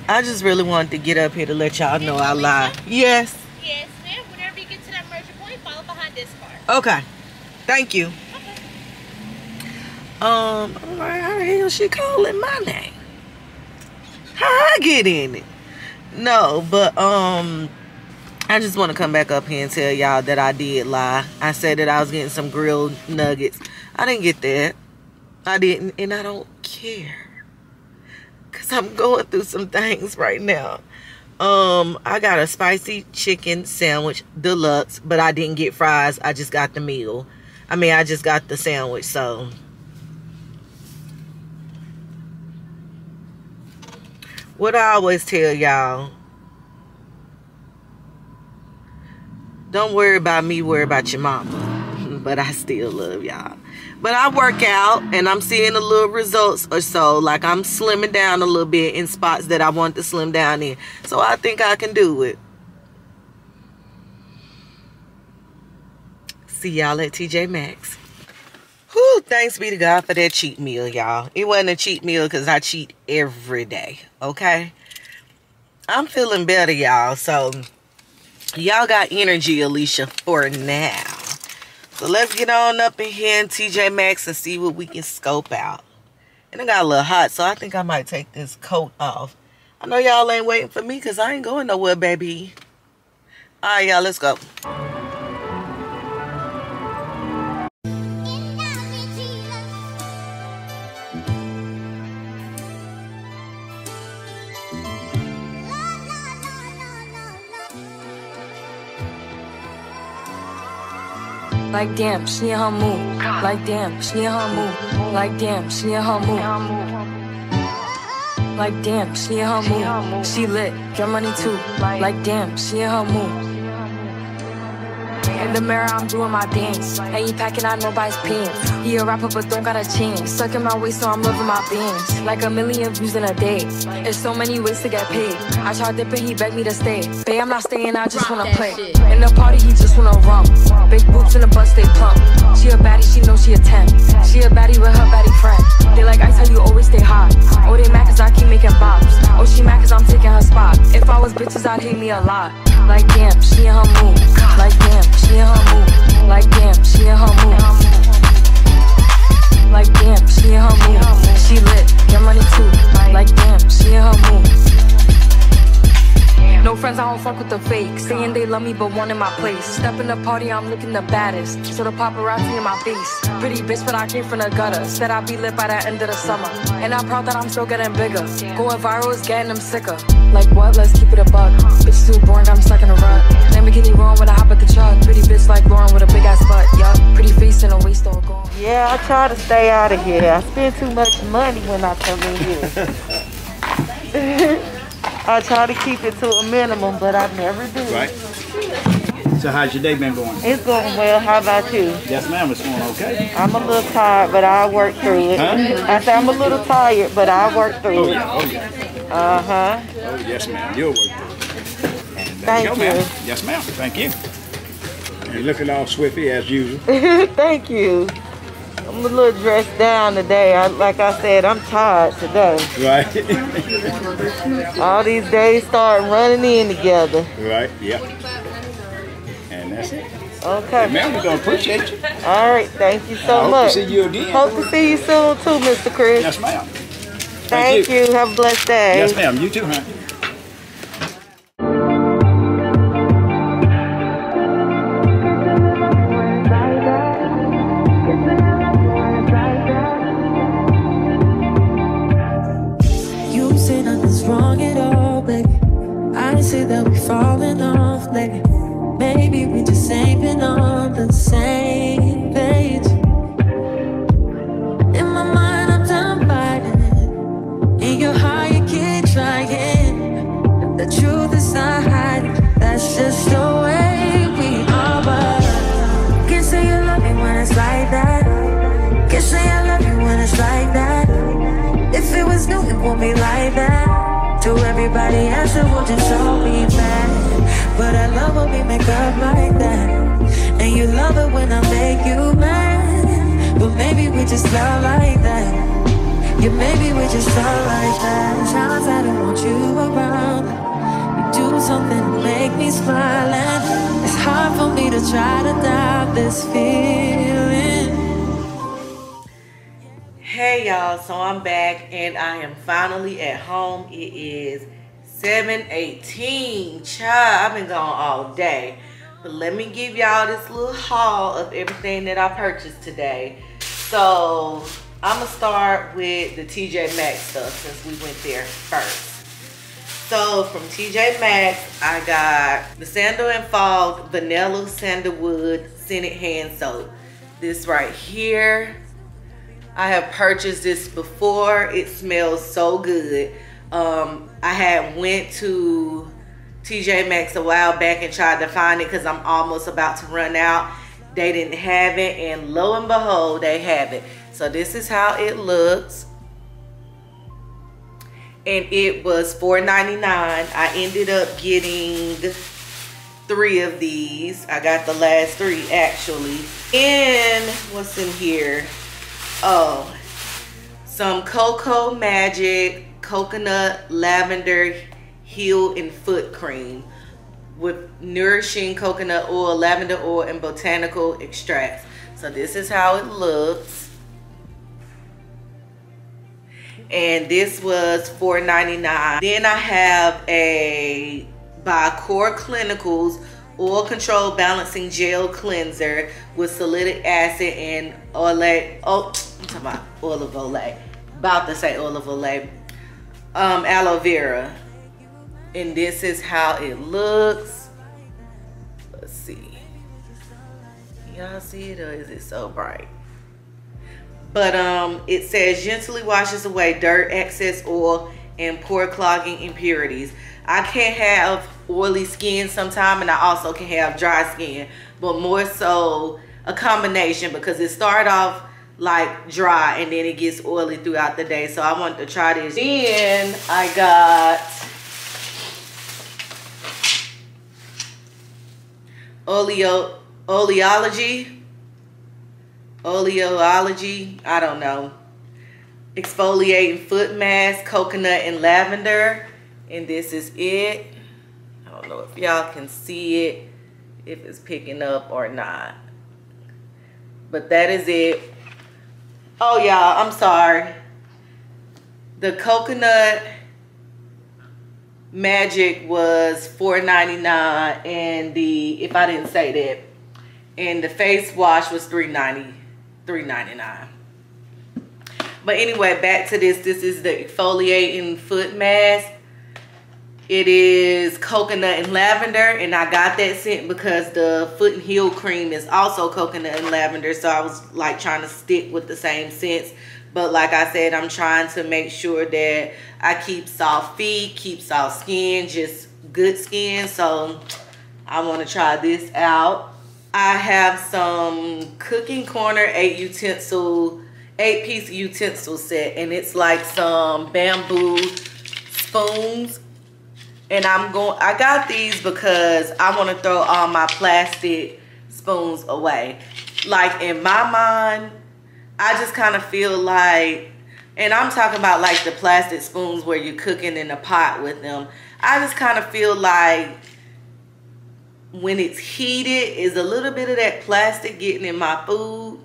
I just really wanted to get up here to let y'all know I lied. Yes. Yes. Okay, thank you. Okay. All right, how the hell she calling my name? How I get in it? No, but I just want to come back up here and tell y'all that I did lie. I said that I was getting some grilled nuggets. I didn't get that. I didn't, and I don't care because I'm going through some things right now. I got a spicy chicken sandwich deluxe, but I didn't get fries. I just got the meal. I mean, I just got the sandwich, so. What I always tell y'all, don't worry about me, worry about your mama. But I still love y'all. But I work out and I'm seeing a little results or so. Like I'm slimming down a little bit in spots that I want to slim down in. So I think I can do it. See y'all at TJ Maxx. Whew, thanks be to God for that cheat meal, y'all. It wasn't a cheat meal because I cheat every day, okay? I'm feeling better, y'all. So y'all got energy, Alicia, for now. So let's get on up in here in TJ Maxx and see what we can scope out. And it got a little hot, so I think I might take this coat off. I know y'all ain't waiting for me because I ain't going nowhere, baby. All right, y'all, let's go. Like damn, she and her move. Like damn, she and her move. Like damn, she and her move. Like damn, she and her move. She lit, get money too. Like damn, she and her move. In the mirror, I'm doing my dance. Ain't he packing out nobody's pants. He a rapper, but don't got a chance. Sucking my waist, so I'm loving my bands. Like a million views in a day. There's so many ways to get paid. I tried dipping, he begged me to stay. Babe, I'm not staying, I just wanna play. In the party, he just wanna rump. Big boobs in the bus, they plump. She a baddie, she know she a 10. She a baddie with her baddie friend. They like, I tell you, always stay hot. Oh, they mad cause I keep making bops. Oh, she mad cause I'm taking her spot. If I was bitches, I'd hate me a lot. Like damn, she and her move. Like damn, she and her move. Like damn, she and her move. Like damn, she and her move. She lit, get love me, but one in my place. Step in the party, I'm looking the baddest. So the paparazzi in my face. Pretty bitch, but I came from the gutter. Said I'd be lit by the end of the summer. And I'm proud that I'm still getting bigger. Going viral is getting them sicker. Like what? Let's keep it a buck. Bitch too boring, I'm stuck in a rut. Lamborghini wrong when I hop at the truck. Pretty bitch like Lauren with a big ass butt. Yup, pretty face and a waist all gone. Yeah, I try to stay out of here. I spend too much money when I come in here. I try to keep it to a minimum, but I never do. Right. So how's your day been going? It's going well. How about you? Yes, ma'am. It's going okay. I'm a little tired, but I work through it. Huh? I said I'm a little tired, but I work through it. Oh, yeah. Uh-huh. Oh, yes, ma'am. You'll work through it. Thank you. Ma'am. Yes, ma'am. Thank you. You're looking all swiffy as usual. Thank you. I'm a little dressed down today. Like I said, I'm tired today. Right. All these days start running in together. Right, yep. And that's it. Okay. Hey, ma'am, we're going to appreciate you. All right, thank you so much. Hope to see you again. Hope to see you soon, too, Mr. Chris. Yes, ma'am. Thank you. Have a blessed day. Yes, ma'am. You too, honey. Finally at home. It is 7:18. Child, I've been gone all day, but let me give y'all this little haul of everything that I purchased today. So I'm gonna start with the TJ Maxx stuff since we went there first. So from TJ Maxx, I got the Sandal and Fog Vanilla Sandalwood Scented Hand Soap. This right here, I have purchased this before. It smells so good. I had went to TJ Maxx a while back and tried to find it because I'm almost about to run out. They didn't have it, and lo and behold, they have it. So this is how it looks. And it was $4.99. I ended up getting 3 of these. I got the last 3 actually. And what's in here? Oh, some Cocoa Magic Coconut Lavender Heel and Foot Cream with nourishing coconut oil, lavender oil, and botanical extracts. So this is how it looks. And this was $4.99. Then I have a BioCore Clinicals Oil Control Balancing Gel Cleanser with Salicylic Acid and Oleo. Oh, I'm talking about olive oil. About to say olive oil. Aloe vera. And this is how it looks. Let's see. Y'all see it or is it so bright? But it says gently washes away dirt, excess oil, and pore clogging impurities. I can have oily skin sometime, and I also can have dry skin, but more so a combination because it started off like dry and then it gets oily throughout the day. So I wanted to try this. Then I got oleology, I don't know, exfoliating foot mask, coconut and lavender. And this is it. I don't know if y'all can see it, if it's picking up or not. But that is it. Oh, y'all, I'm sorry. The coconut Magic was $4.99, and the, if I didn't say that, and the face wash was $3.99. But anyway, back to this. This is the exfoliating foot mask. It is coconut and lavender, and I got that scent because the foot and heel cream is also coconut and lavender, so I was like trying to stick with the same scents. But like I said, I'm trying to make sure that I keep soft feet, keep soft skin, just good skin. So I want to try this out. I have some Cooking Corner 8-piece utensil set, and it's like some bamboo spoons. And I got these because I want to throw all my plastic spoons away. Like, in my mind, I just kind of feel like, and I'm talking about like the plastic spoons where you're cooking in a pot with them. I just kind of feel like when it's heated, is a little bit of that plastic getting in my food.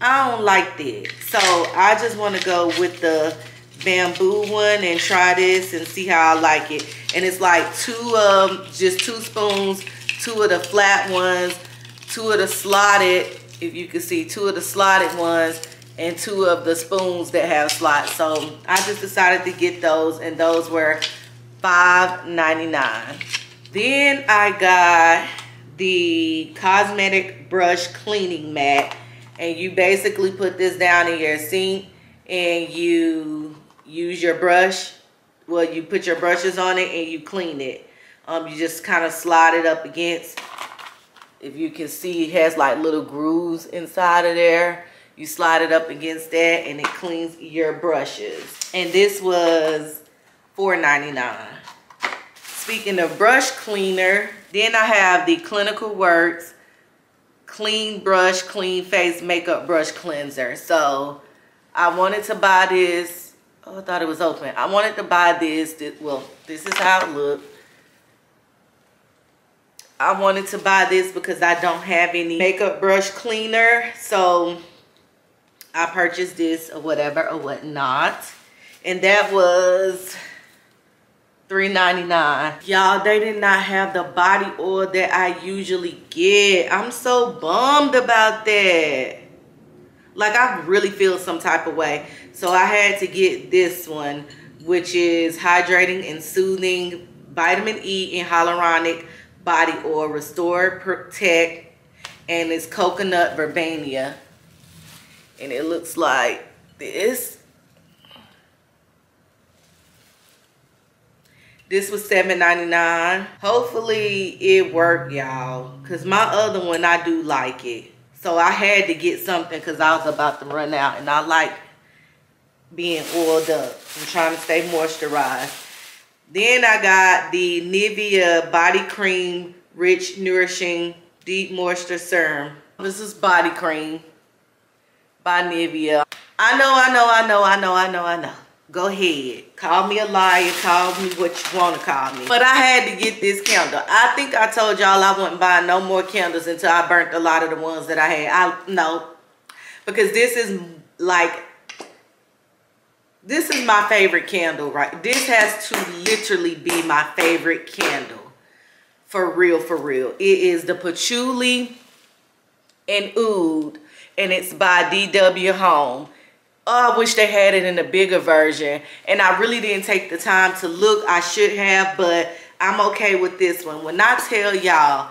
I don't like that. So I just want to go with the bamboo one and try this and see how I like it. And it's like two spoons, two of the flat ones, two of the slotted, if you can see, two of the slotted ones, and two of the spoons that have slots. So I just decided to get those, and those were $5.99. Then I got the cosmetic brush cleaning mat, and you basically put this down in your sink and you use your brush. Well, you put your brushes on it and you clean it. You just kind of slide it up against. If you can see, it has like little grooves inside of there. You slide it up against that and it cleans your brushes. And this was $4.99. Speaking of brush cleaner, then I have the Clinical Works Clean Brush, Clean Face Makeup Brush Cleanser. So I wanted to buy this. Oh, I thought it was open. I wanted to buy this. Well, this is how it looked. I wanted to buy this because I don't have any makeup brush cleaner. So I purchased this or whatever or whatnot. And that was $3.99. Y'all, they did not have the body oil that I usually get. I'm so bummed about that. Like, I really feel some type of way. So I had to get this one, which is Hydrating and Soothing Vitamin E and Hyaluronic Body Oil, Restore, Protect, and it's coconut verbena, and it looks like this. This was $7.99. Hopefully it worked, y'all, because my other one, I do like it. So I had to get something because I was about to run out, and I like being oiled up. I'm trying to stay moisturized. Then I got the Nivea Body Cream Rich Nourishing Deep Moisture Serum. This is body cream by Nivea. I know. Go ahead. Call me a liar. Call me what you want to call me. But I had to get this candle. I think I told y'all I wouldn't buy no more candles until I burnt a lot of the ones that I had. No. Because this is like, this is my favorite candle, right? This has to literally be my favorite candle. For real, for real. It is the Patchouli and Oud, and it's by DW Home. Oh, I wish they had it in a bigger version, and I really didn't take the time to look. I should have, but I'm okay with this one. When I tell y'all,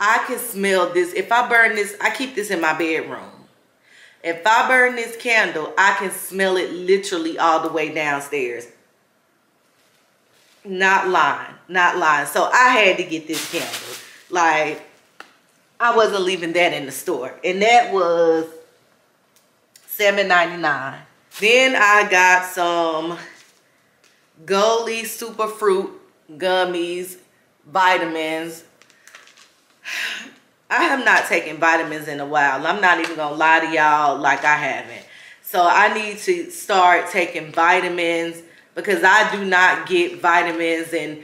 I can smell this. If I burn this, I keep this in my bedroom. If I burn this candle, I can smell it literally all the way downstairs. Not lying, not lying. So I had to get this candle. Like, I wasn't leaving that in the store, and that was $7.99. Then I got some Goli Superfruit Gummies Vitamins. I have not taken vitamins in a while. I'm not even gonna lie to y'all, like, I haven't. So I need to start taking vitamins because I do not get vitamins, and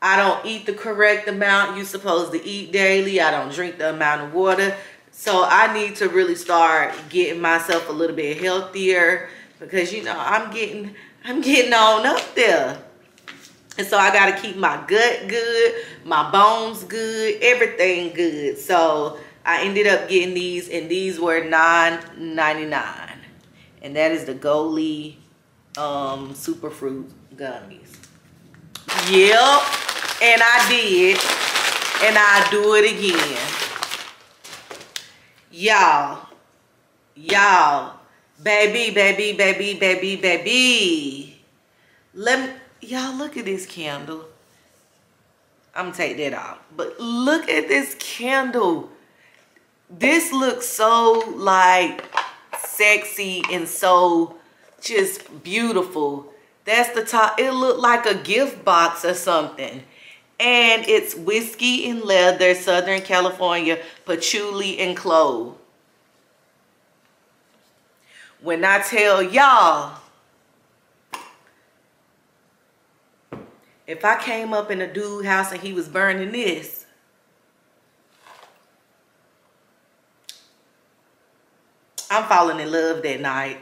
I don't eat the correct amount you're supposed to eat daily. I don't drink the amount of water. So I need to really start getting myself a little bit healthier because, you know, I'm getting on up there. And so I gotta keep my gut good, my bones good, everything good. So I ended up getting these, and these were $9.99. And that is the Goli Superfruit Gummies. Yep, and I did, and I do it again. Y'all, baby. Let me, y'all look at this candle. I'm gonna take that off, but look at this candle. This looks so like sexy and so just beautiful. That's the top. It looked like a gift box or something. And it's whiskey and leather, Southern California, patchouli and clove. When I tell y'all, if I came up in a dude's house and he was burning this, I'm falling in love that night.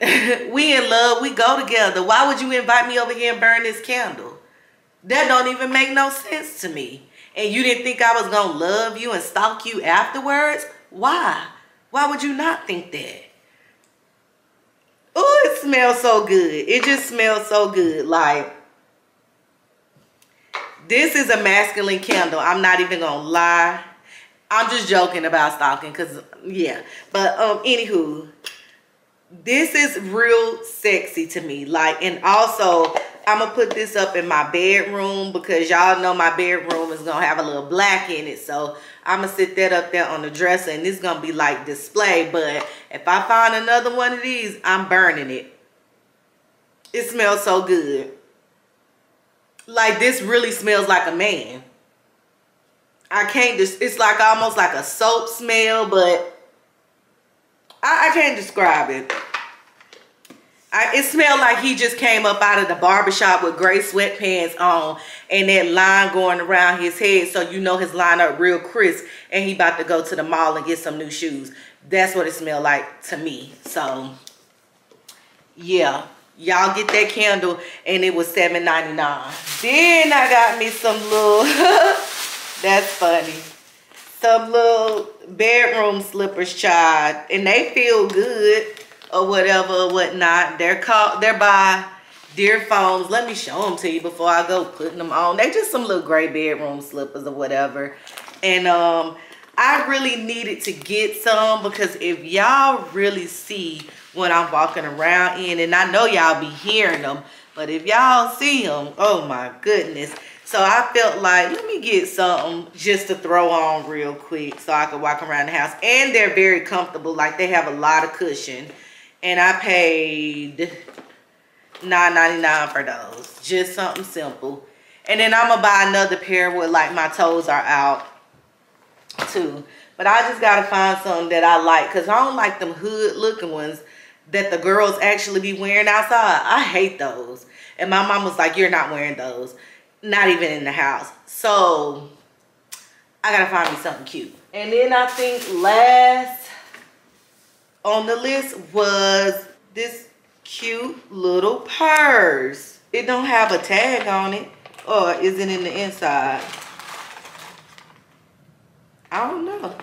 We in love, we go together. Why would you invite me over here and burn this candle? That don't even make no sense to me. And you didn't think I was gonna love you and stalk you afterwards? Why? Why would you not think that? Oh, it smells so good. It just smells so good. Like, this is a masculine candle. I'm not even gonna lie. I'm just joking about stalking, because, yeah. But, anywho, this is real sexy to me. Like, and also, I'm going to put this up in my bedroom, because y'all know my bedroom is going to have a little black in it. So, I'm going to sit that up there on the dresser, and it's going to be like display. But if I find another one of these, I'm burning it. It smells so good. Like, this really smells like a man. I can't just, it's like almost like a soap smell, but I can't describe it. It smelled like he just came up out of the barbershop with gray sweatpants on and that line going around his head, so you know his line up real crisp, and he about to go to the mall and get some new shoes. That's what it smelled like to me. So, yeah. Y'all get that candle, and it was $7.99. Then I got me some little... That's funny. Some little bedroom slippers, child. And they feel good or whatever or whatnot. They're by Dear Phones. Let me show them to you before I go putting them on. They just some little gray bedroom slippers or whatever. And I really needed to get some, because if y'all really see what I'm walking around in, and I know y'all be hearing them, but if y'all see them, oh my goodness. So I felt like, let me get something just to throw on real quick so I could walk around the house. And they're very comfortable. Like, they have a lot of cushion. And I paid $9.99 for those. Just something simple. And then I'm going to buy another pair where, like, my toes are out, too. But I just got to find something that I like. Because I don't like them hood-looking ones that the girls actually be wearing outside. I hate those. And my mom was like, you're not wearing those. Not even in the house. So I gotta find me something cute. And then I think last on the list was this cute little purse. It don't have a tag on it, or is it in the inside? I don't know.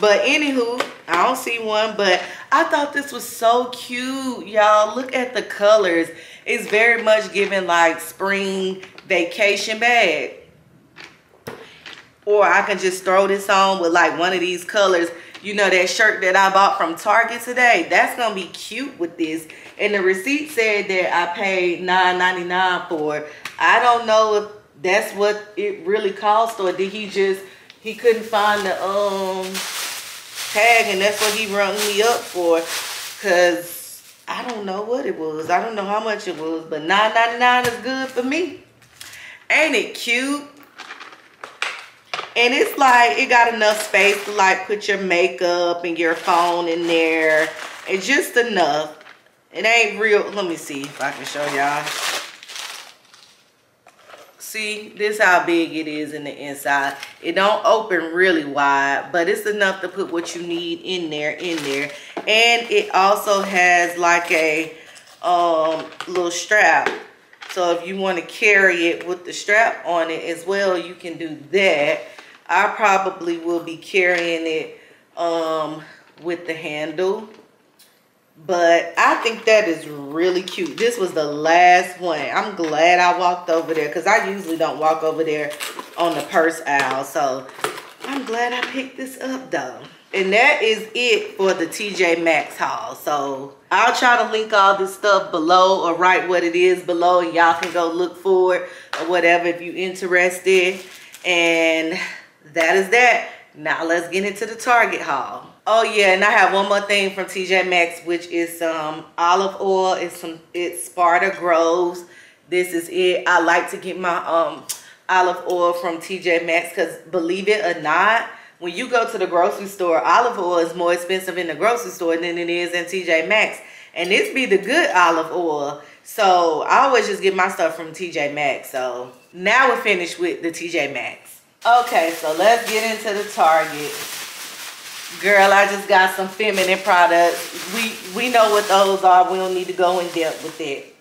But anywho, I don't see one, but I thought this was so cute, y'all. Look at the colors. It's very much giving like spring vacation bag. Or I can just throw this on with like one of these colors. You know, that shirt that I bought from Target today, that's going to be cute with this. And the receipt said that I paid $9.99 for it. I don't know if that's what it really cost, or did he couldn't find the tag, and that's what he rung me up for, because I don't know what it was. I don't know how much it was, but $9.99 is good for me. Ain't it cute? And it's like, it got enough space to like put your makeup and your phone in there. It's just enough. It ain't real. Let me see if I can show y'all. See, this how big it is in the inside. It don't open really wide, but it's enough to put what you need in there. And it also has like a little strap So if you want to carry it with the strap on it as well, you can do that. I probably will be carrying it with the handle. But I think that is really cute. This was the last one. I'm glad I walked over there because I usually don't walk over there on the purse aisle. So I'm glad I picked this up though. And that is it for the TJ Maxx haul. So I'll try to link all this stuff below or write what it is below, and y'all can go look for it or whatever if you're interested. And that is that. Now let's get into the Target haul. Oh yeah, and I have one more thing from TJ Maxx, which is some olive oil. It's Sparta Groves. This is it. I like to get my olive oil from TJ Maxx because, believe it or not, when you go to the grocery store, olive oil is more expensive in the grocery store than it is in TJ Maxx. And this be the good olive oil. So I always just get my stuff from TJ Maxx. So now we're finished with the TJ Maxx. Okay, so let's get into the Target. Girl, I just got some feminine products. We know what those are. We don't need to go in depth with it.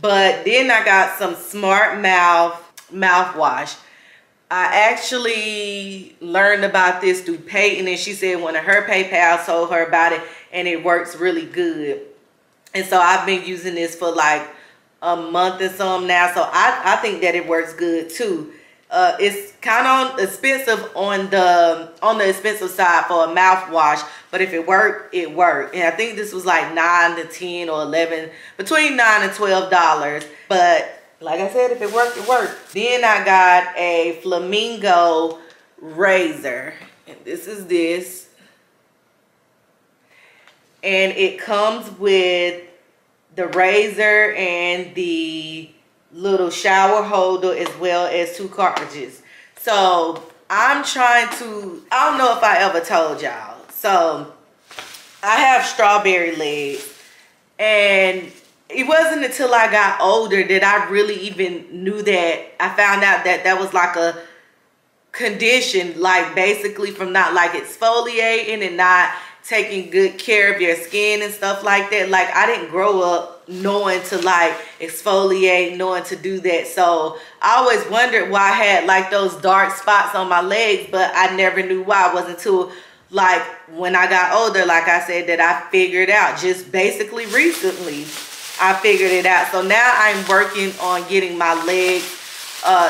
But then I got some Smart Mouth mouthwash. I actually learned about this through Payton, and she said one of her PayPals told her about it, and it works really good. And so I've been using this for like a month or some now. So I think that it works good too. It's kind of expensive on the expensive side for a mouthwash, but if it worked, it worked. And I think this was like $9 to $10 or $11, between $9 and $12. But like I said, if it worked, it worked. Then I got a Flamingo razor, and this is this, and it comes with the razor and the little shower holder as well as 2 cartridges. So I'm trying to, I don't know if I ever told y'all, so I have strawberry legs, and it wasn't until I got older that I really even knew that. I found out that that was like a condition, like basically from not like exfoliating and not taking good care of your skin and stuff like that. Like, I didn't grow up knowing to like exfoliate, knowing to do that. So I always wondered why I had like those dark spots on my legs, but I never knew why. It wasn't until like when I got older, like I said, that I figured out. Just basically recently, I figured it out. So now I'm working on getting my legs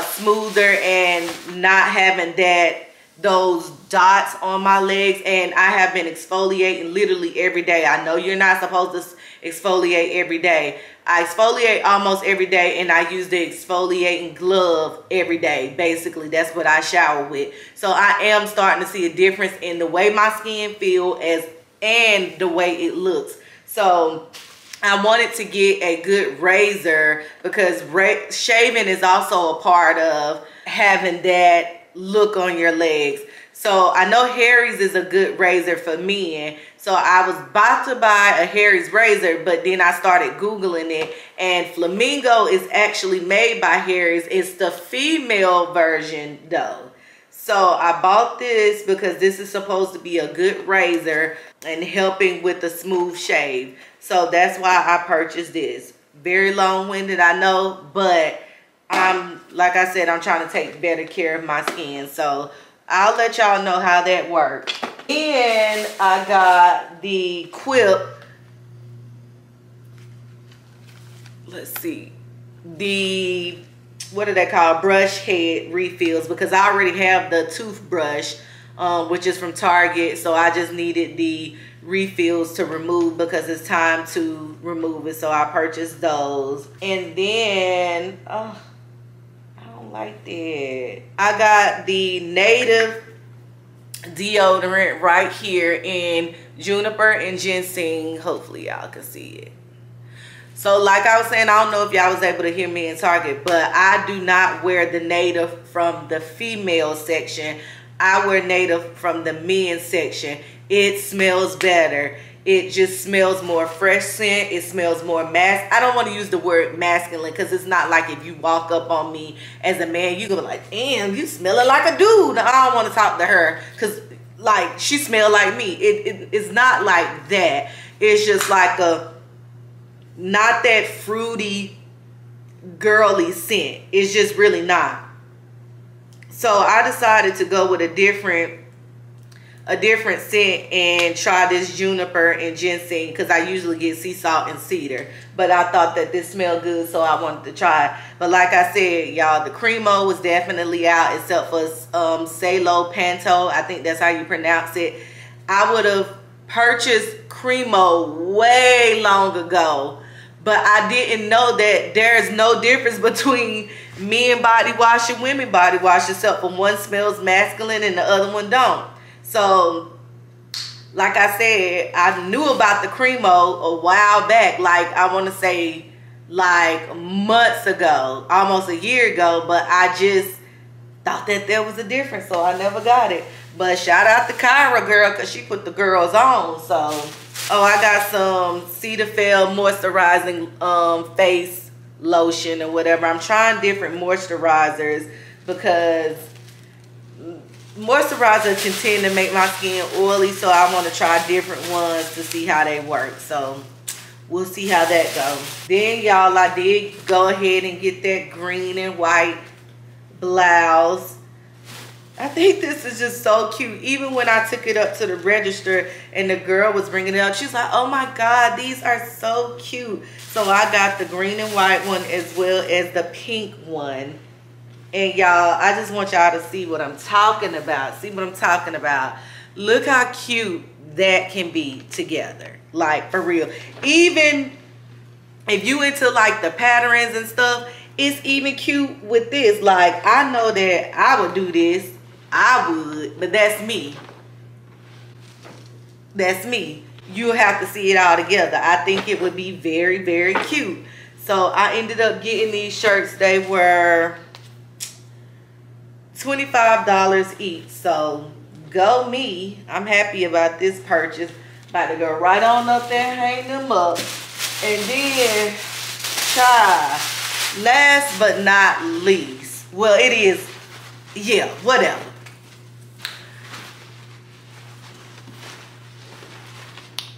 smoother and not having that those dots on my legs. And I have been exfoliating literally every day. I know you're not supposed to exfoliate every day. I exfoliate almost every day, and I use the exfoliating glove every day. Basically, that's what I shower with. So I am starting to see a difference in the way my skin feels and the way it looks. So I wanted to get a good razor because shaving is also a part of having that look on your legs. So I know Harry's is a good razor for men. So I was about to buy a Harry's razor, but then I started Googling it, and Flamingo is actually made by Harry's. It's the female version though. So I bought this because this is supposed to be a good razor and helping with the smooth shave. So that's why I purchased this. Very long-winded, I know, but I'm, like I said, I'm trying to take better care of my skin. So I'll let y'all know how that worked. And I got the Quip. Let's see. The, what do they call, brush head refills, because I already have the toothbrush, which is from Target. So I just needed the refills to remove because it's time to remove it. So I purchased those. And then, oh, I don't like that. I got the Native deodorant right here in juniper and ginseng. Hopefully y'all can see it. So like I was saying, I don't know if y'all was able to hear me in Target, but I do not wear the Native from the female section. I wear Native from the men's section. It smells better. It just smells more fresh scent. It smells more mask. I don't want to use the word masculine because it's not like if you walk up on me as a man, you're going to be like, damn, you smelling like a dude. I don't want to talk to her because like she smell like me. It's not like that. It's just like a, not that fruity girly scent. It's just really not. So I decided to go with a different scent and try this juniper and ginseng, because I usually get sea salt and cedar, but I thought that this smelled good, so I wanted to try it. But like I said, y'all, the Cremo was definitely out, except for Salo Panto, I think that's how you pronounce it. I would have purchased Cremo way long ago, but I didn't know that there's no difference between men body wash and women body wash, except for one smells masculine and the other one don't. So, like I said, I knew about the Cremo a while back. Like, I want to say, like, months ago. Almost a year ago. But I just thought that there was a difference. So, I never got it. But shout out to Kyra, girl, because she put the girls on. So, oh, I got some Cetaphil moisturizing face lotion or whatever. I'm trying different moisturizers because moisturizers can tend to make my skin oily, so I want to try different ones to see how they work. So we'll see how that goes. Then y'all, I did go ahead and get that green and white blouse. I think this is just so cute. Even when I took it up to the register and the girl was bringing it up, she's like, oh my god, these are so cute. So I got the green and white one as well as the pink one. And y'all, I just want y'all to see what I'm talking about. See what I'm talking about. Look how cute that can be together. Like, for real. Even if you into, like, the patterns and stuff, it's even cute with this. Like, I know that I would do this. I would. But that's me. That's me. You'll have to see it all together. I think it would be very, very cute. So, I ended up getting these shirts. They were $25 each, so go me. I'm happy about this purchase. About to go right on up there, hang them up. And then, child, last but not least, well, it is, yeah, whatever.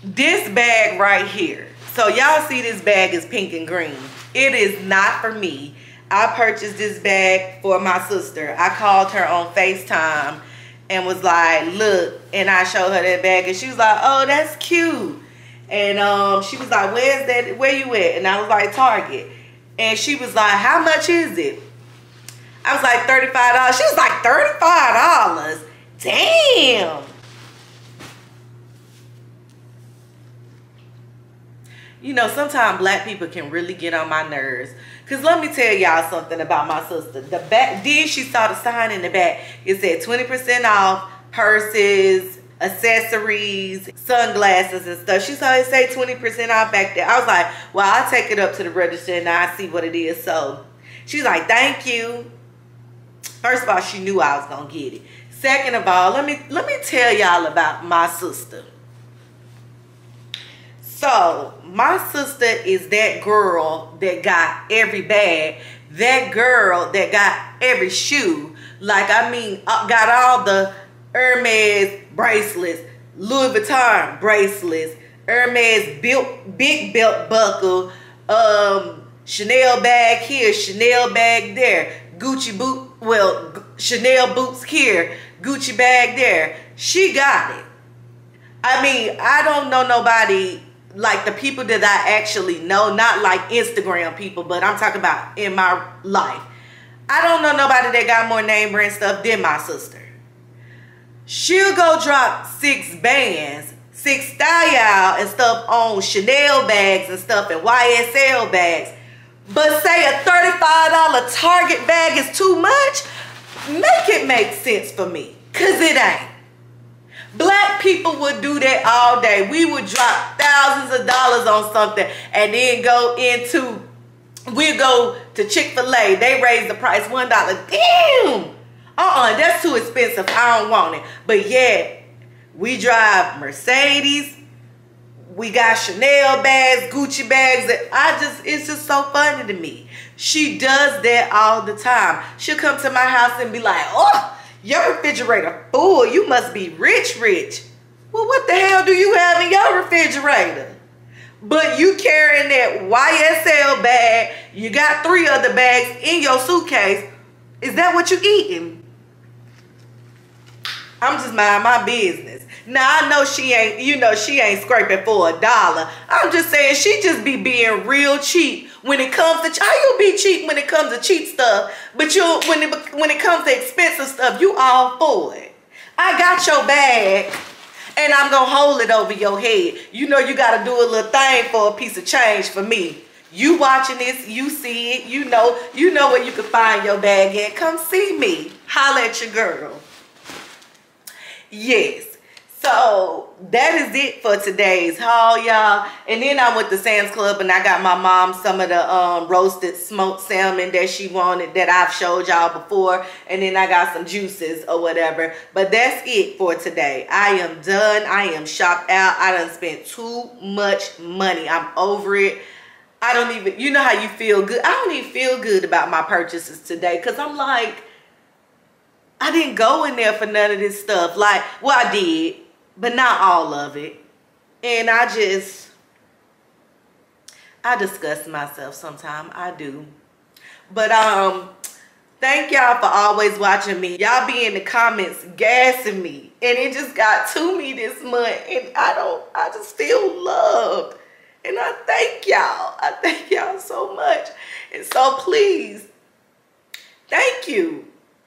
This bag right here. So y'all see this bag is pink and green. It is not for me. I purchased this bag for my sister. I called her on FaceTime and was like, look, and I showed her that bag, and she was like, oh, that's cute. And she was like, where's that, where you at? And I was like, Target. And she was like, how much is it? I was like, $35. She was like, $35? Damn. You know, sometimes black people can really get on my nerves. Because let me tell y'all something about my sister. The back, then she saw the sign in the back. It said 20% off purses, accessories, sunglasses and stuff. She saw it say 20% off back there. I was like, well, I'll take it up to the register and I see what it is. So she's like, thank you. First of all, she knew I was going to get it. Second of all, let me tell y'all about my sister. So, my sister is that girl that got every bag, that girl that got every shoe. Like, I mean, got all the Hermes bracelets, Louis Vuitton bracelets, Hermes big belt buckle, Chanel bag here, Chanel bag there, Gucci boot, well, Chanel boots here, Gucci bag there. She got it. I mean, I don't know nobody like the people that I actually know, not like Instagram people, but I'm talking about in my life. I don't know nobody that got more name brand stuff than my sister. She'll go drop 6 bands, 6 style and stuff on Chanel bags and stuff and YSL bags. But say a $35 Target bag is too much? Make it make sense for me, because it ain't. Black people would do that all day. We would drop thousands of dollars on something and then we'll go to Chick-fil-A. They raise the price $1. Damn! That's too expensive. I don't want it. But yet, we drive Mercedes. We got Chanel bags, Gucci bags. It's just so funny to me. She does that all the time. She'll come to my house and be like, oh, your refrigerator full. You must be rich. Well, what the hell do you have in your refrigerator? but you carrying that YSL bag, you got 3 other bags in your suitcase, is that what you eating? I'm just minding my business. Now I know she ain't, you know, she ain't scraping for $1. I'm just saying she just be being real cheap when it comes to, how you be cheap when it comes to cheap stuff, but you when it comes to expensive stuff, you all for it. I got your bag and I'm gonna hold it over your head. You know you gotta do a little thing for a piece of change for me. You watching this, you see it, you know where you can find your bag at. Come see me. Holla at your girl. Yes. So that is it for today's haul, y'all. And then I went to Sam's Club and I got my mom some of the roasted smoked salmon that she wanted that I've showed y'all before. And then I got some juices or whatever. But that's it for today. I am done. I am shopped out. I done spent too much money. I'm over it. I don't even, you know how you feel good. I don't even feel good about my purchases today because I'm like, I didn't go in there for none of this stuff. Like, well, I did, but not all of it. And I disgust myself sometimes. I do. But thank y'all for always watching me. Y'all be in the comments gassing me. And it just got to me this month. And I just feel loved. And I thank y'all. I thank y'all so much. And so please, thank you.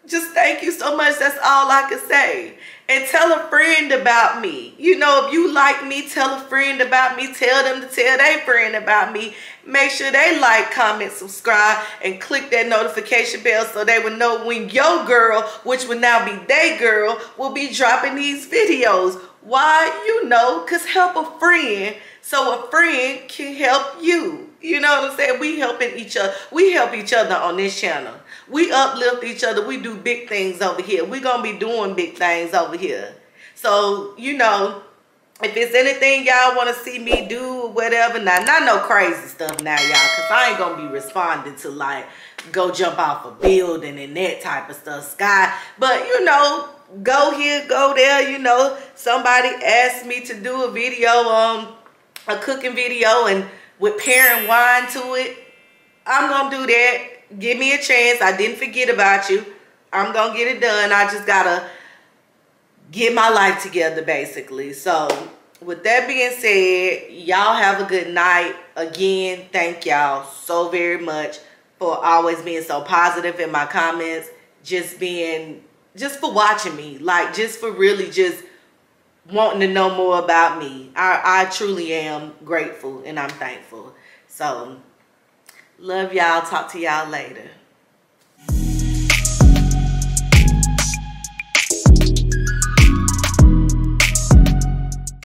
Just thank you so much. That's all I can say. And tell a friend about me. You know, if you like me, tell a friend about me. Tell them to tell their friend about me. Make sure they like, comment, subscribe, and click that notification bell so they will know when your girl, which will now be their girl, will be dropping these videos. Why? You know, because help a friend so a friend can help you. You know what I'm saying? We helping each other. We help each other on this channel. We uplift each other. We do big things over here. We're going to be doing big things over here. So, you know, if it's anything y'all want to see me do or whatever, not no crazy stuff now, y'all, because I ain't going to be responding to, like, go jump off a building and that type of stuff, Sky. But, you know, go here, go there, you know. Somebody asked me to do a video, a cooking video, and with pairing wine to it, I'm going to do that. Give me a chance. I didn't forget about you. I'm going to get it done. I just got to get my life together, basically. So, with that being said, y'all have a good night. Again, thank y'all so very much for always being so positive in my comments. Just for watching me. Like, just for really just wanting to know more about me. I truly am grateful and I'm thankful. So, love y'all. Talk to y'all later.